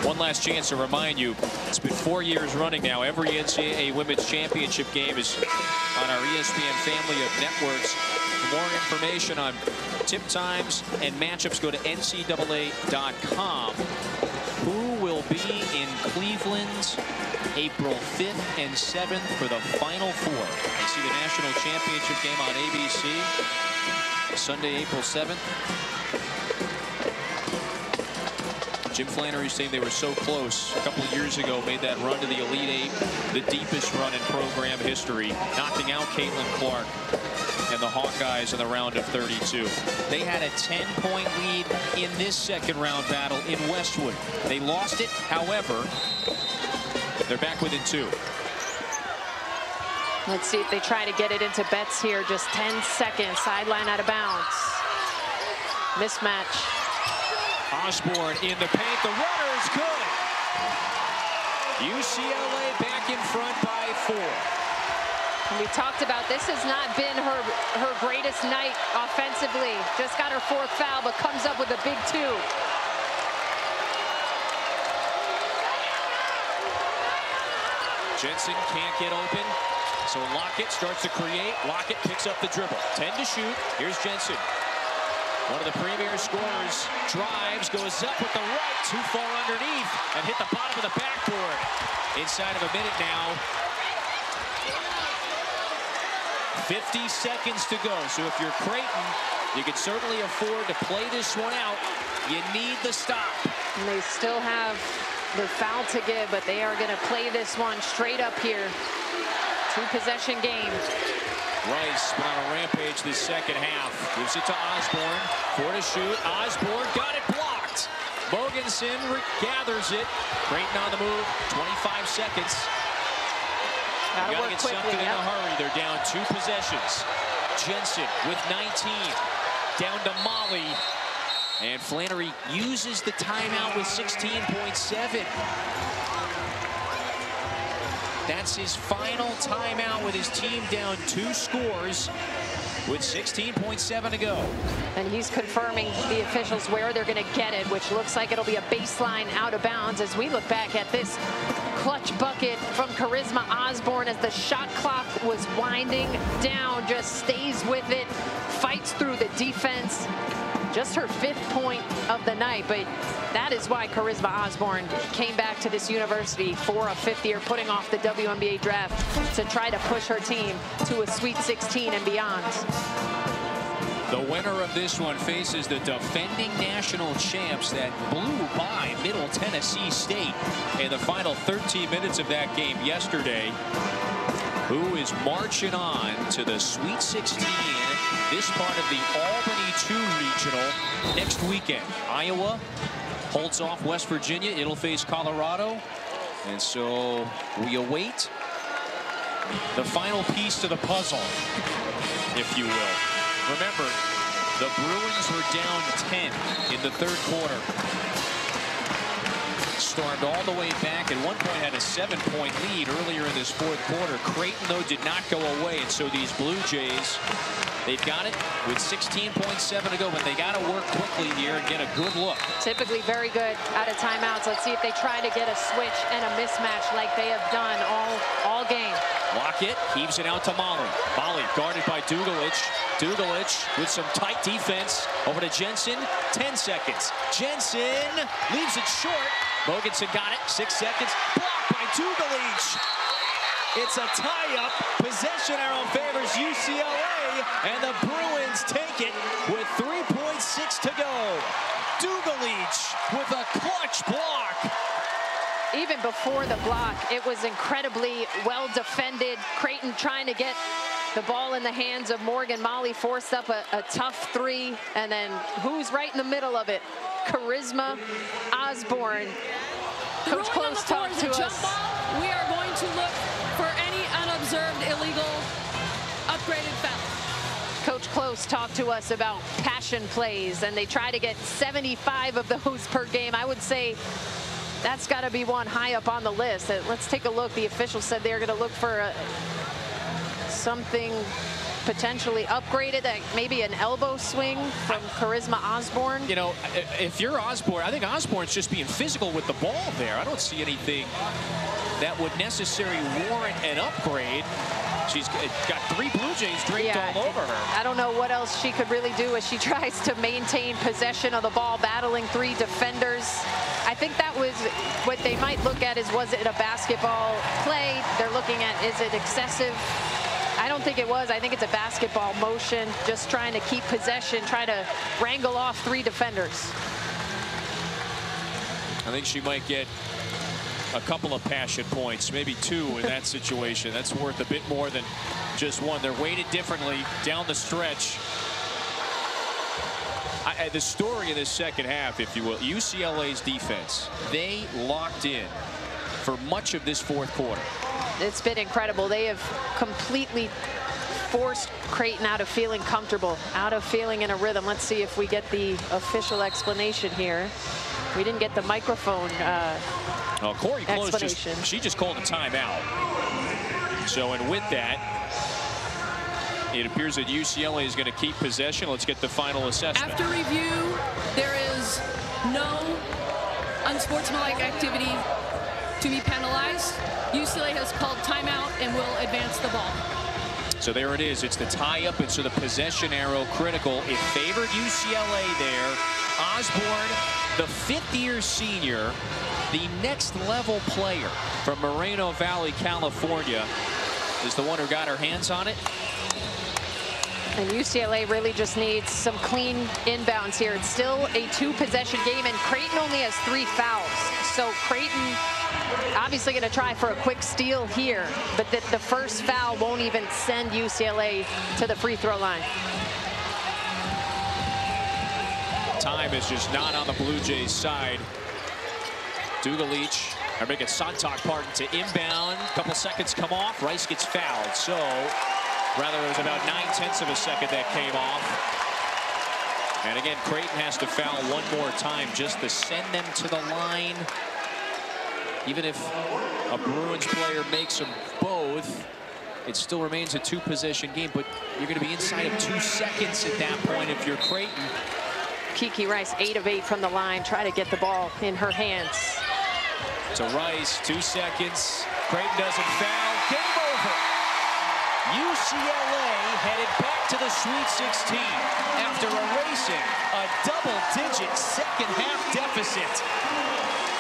One last chance to remind you, it's been four years running now. Every N C double A Women's Championship game is on our E S P N family of networks. For more information on tip times and matchups, go to N C double A dot com. Who will be in Cleveland April fifth and seventh for the Final Four? You see the national championship game on A B C Sunday, April seventh. Jim Flanery's team, they were so close a couple of years ago, made that run to the Elite Eight, the deepest run in program history, knocking out Caitlin Clark and the Hawkeyes in the round of thirty-two. They had a ten-point lead in this second round battle in Westwood. They lost it, however, they're back within two. Let's see if they try to get it into Betts here. Just ten seconds, sideline out of bounds. Mismatch. Osborne in the paint, the runner is good. U C L A back in front by four. We talked about this has not been her her greatest night offensively. Just got her fourth foul, but comes up with a big two. Jensen can't get open, so Lockett starts to create. Lockett picks up the dribble. ten to shoot. Here's Jensen. One of the premier scorers drives, goes up with the right, too far underneath, and hit the bottom of the backboard. Inside of a minute now. fifty seconds to go. So if you're Creighton, you can certainly afford to play this one out. You need the stop. And they still have the foul to give, but they are going to play this one straight up here. Two possession game. Rice been on a rampage this second half. Gives it to Osborne. Four to shoot. Osborne got it blocked. Mogensen gathers it. Creighton on the move. twenty-five seconds. Gotta, gotta work get quickly, something yep. in a hurry. They're down two possessions. Jensen with nineteen. Down to Molly. And Flanery uses the timeout with sixteen point seven. That's his final timeout with his team down two scores with sixteen point seven to go. And he's confirming the officials where they're going to get it, which looks like it'll be a baseline out of bounds as we look back at this clutch bucket from Charisma Osborne as the shot clock was winding down. Just stays with it, fights through the defense. Just her fifth point of the night, but that is why Charisma Osborne came back to this university for a fifth year, putting off the W N B A draft to try to push her team to a Sweet sixteen and beyond. The winner of this one faces the defending national champs that blew by Middle Tennessee State in the final thirteen minutes of that game yesterday. Who is marching on to the Sweet sixteen, this part of the Albany two Regional next weekend. Iowa holds off West Virginia. It'll face Colorado. And so we await the final piece to the puzzle, if you will. Remember, the Bruins were down ten in the third quarter. Stormed all the way back. At one point had a seven-point lead earlier in this fourth quarter. Creighton, though, did not go away. And so these Blue Jays, they've got it with sixteen point seven to go, but they got to work quickly here and get a good look. Typically very good out of timeouts. Let's see if they try to get a switch and a mismatch like they have done all, all game. Lockett heaves it out to Molly. Molly guarded by Dugalich. Dugalich with some tight defense. Over to Jensen. Ten seconds. Jensen leaves it short. Mogensen got it. Six seconds. Blocked by Dugalich. It's a tie-up. Possession arrow favors U C L A, and the Bruins take it with three point six to go. Dugalich with a clutch block. Even before the block, it was incredibly well defended. Creighton trying to get the ball in the hands of Morgan Maly, forced up a, a tough three, and then who's right in the middle of it? Charisma Osborne. Coach Close talked to us. Ball, we are going to look for any unobserved illegal upgraded foul. Coach Close Betts talked to us about passion plays, and they try to get seventy-five of those per game. I would say that's got to be one high up on the list. Let's take a look. The officials said they're going to look for a, something potentially upgraded, like maybe an elbow swing from Charisma Osborne. You know, if you're Osborne, I think Osborne's just being physical with the ball there. I don't see anything that would necessarily warrant an upgrade. She's got three Blue Jays draped yeah, all over her. I don't know what else she could really do as she tries to maintain possession of the ball, battling three defenders. I think that was what they might look at, is was it a basketball play? They're looking at, is it excessive? I don't think it was. I think it's a basketball motion, just trying to keep possession, trying to wrangle off three defenders. I think she might get a couple of passion points, maybe two in that situation. That's worth a bit more than just one. They're weighted differently down the stretch. I, the story of this second half, if you will, U C L A's defense, they locked in for much of this fourth quarter. It's been incredible. They have completely forced Creighton out of feeling comfortable, out of feeling in a rhythm. Let's see if we get the official explanation here. We didn't get the microphone uh, well, Cori Close explanation. Just, she just called a timeout. So, and with that, it appears that U C L A is going to keep possession. Let's get the final assessment. After review, there is no unsportsmanlike activity to be penalized. U C L A has called timeout and will advance the ball. So there it is. It's the tie-up, and so the possession arrow critical. It favored U C L A there. Osborne, the fifth-year senior, the next-level player from Moreno Valley, California, is the one who got her hands on it. And U C L A really just needs some clean inbounds here. It's still a two-possession game, and Creighton only has three fouls. So Creighton obviously going to try for a quick steal here, but the, the first foul won't even send U C L A to the free throw line. Time is just not on the Blue Jays' side. Dugalich, I make it Sontag, pardon, to inbound. Couple seconds come off. Rice gets fouled. So rather, it was about nine-tenths of a second that came off. And again, Creighton has to foul one more time just to send them to the line. Even if a Bruins player makes them both, it still remains a two-possession game, but you're going to be inside of two seconds at that point if you're Creighton. Kiki Rice, eight of eight from the line, try to get the ball in her hands. To Rice, two seconds. Creighton doesn't foul. Game over. U C L A headed back to the Sweet sixteen after erasing a double-digit second-half deficit.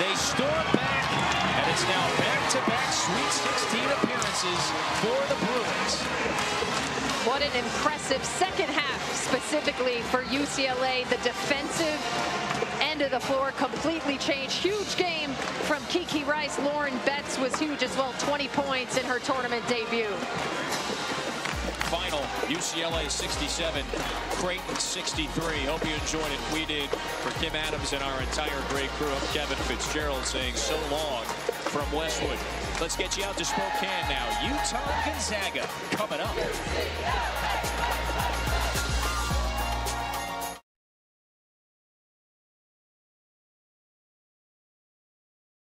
They storm back, and it's now back-to-back Sweet sixteen appearances for the Bruins. What an impressive second half, specifically for U C L A. The defensive end of the floor completely changed. Huge game from Kiki Rice. Lauren Betts was huge as well, twenty points in her tournament debut. Final, U C L A sixty-seven, Creighton sixty-three. Hope you enjoyed it. We did. For Kim Adams and our entire great crew, I'm Kevin Fitzgerald saying so long from Westwood. Let's get you out to Spokane now. Utah Gonzaga coming up.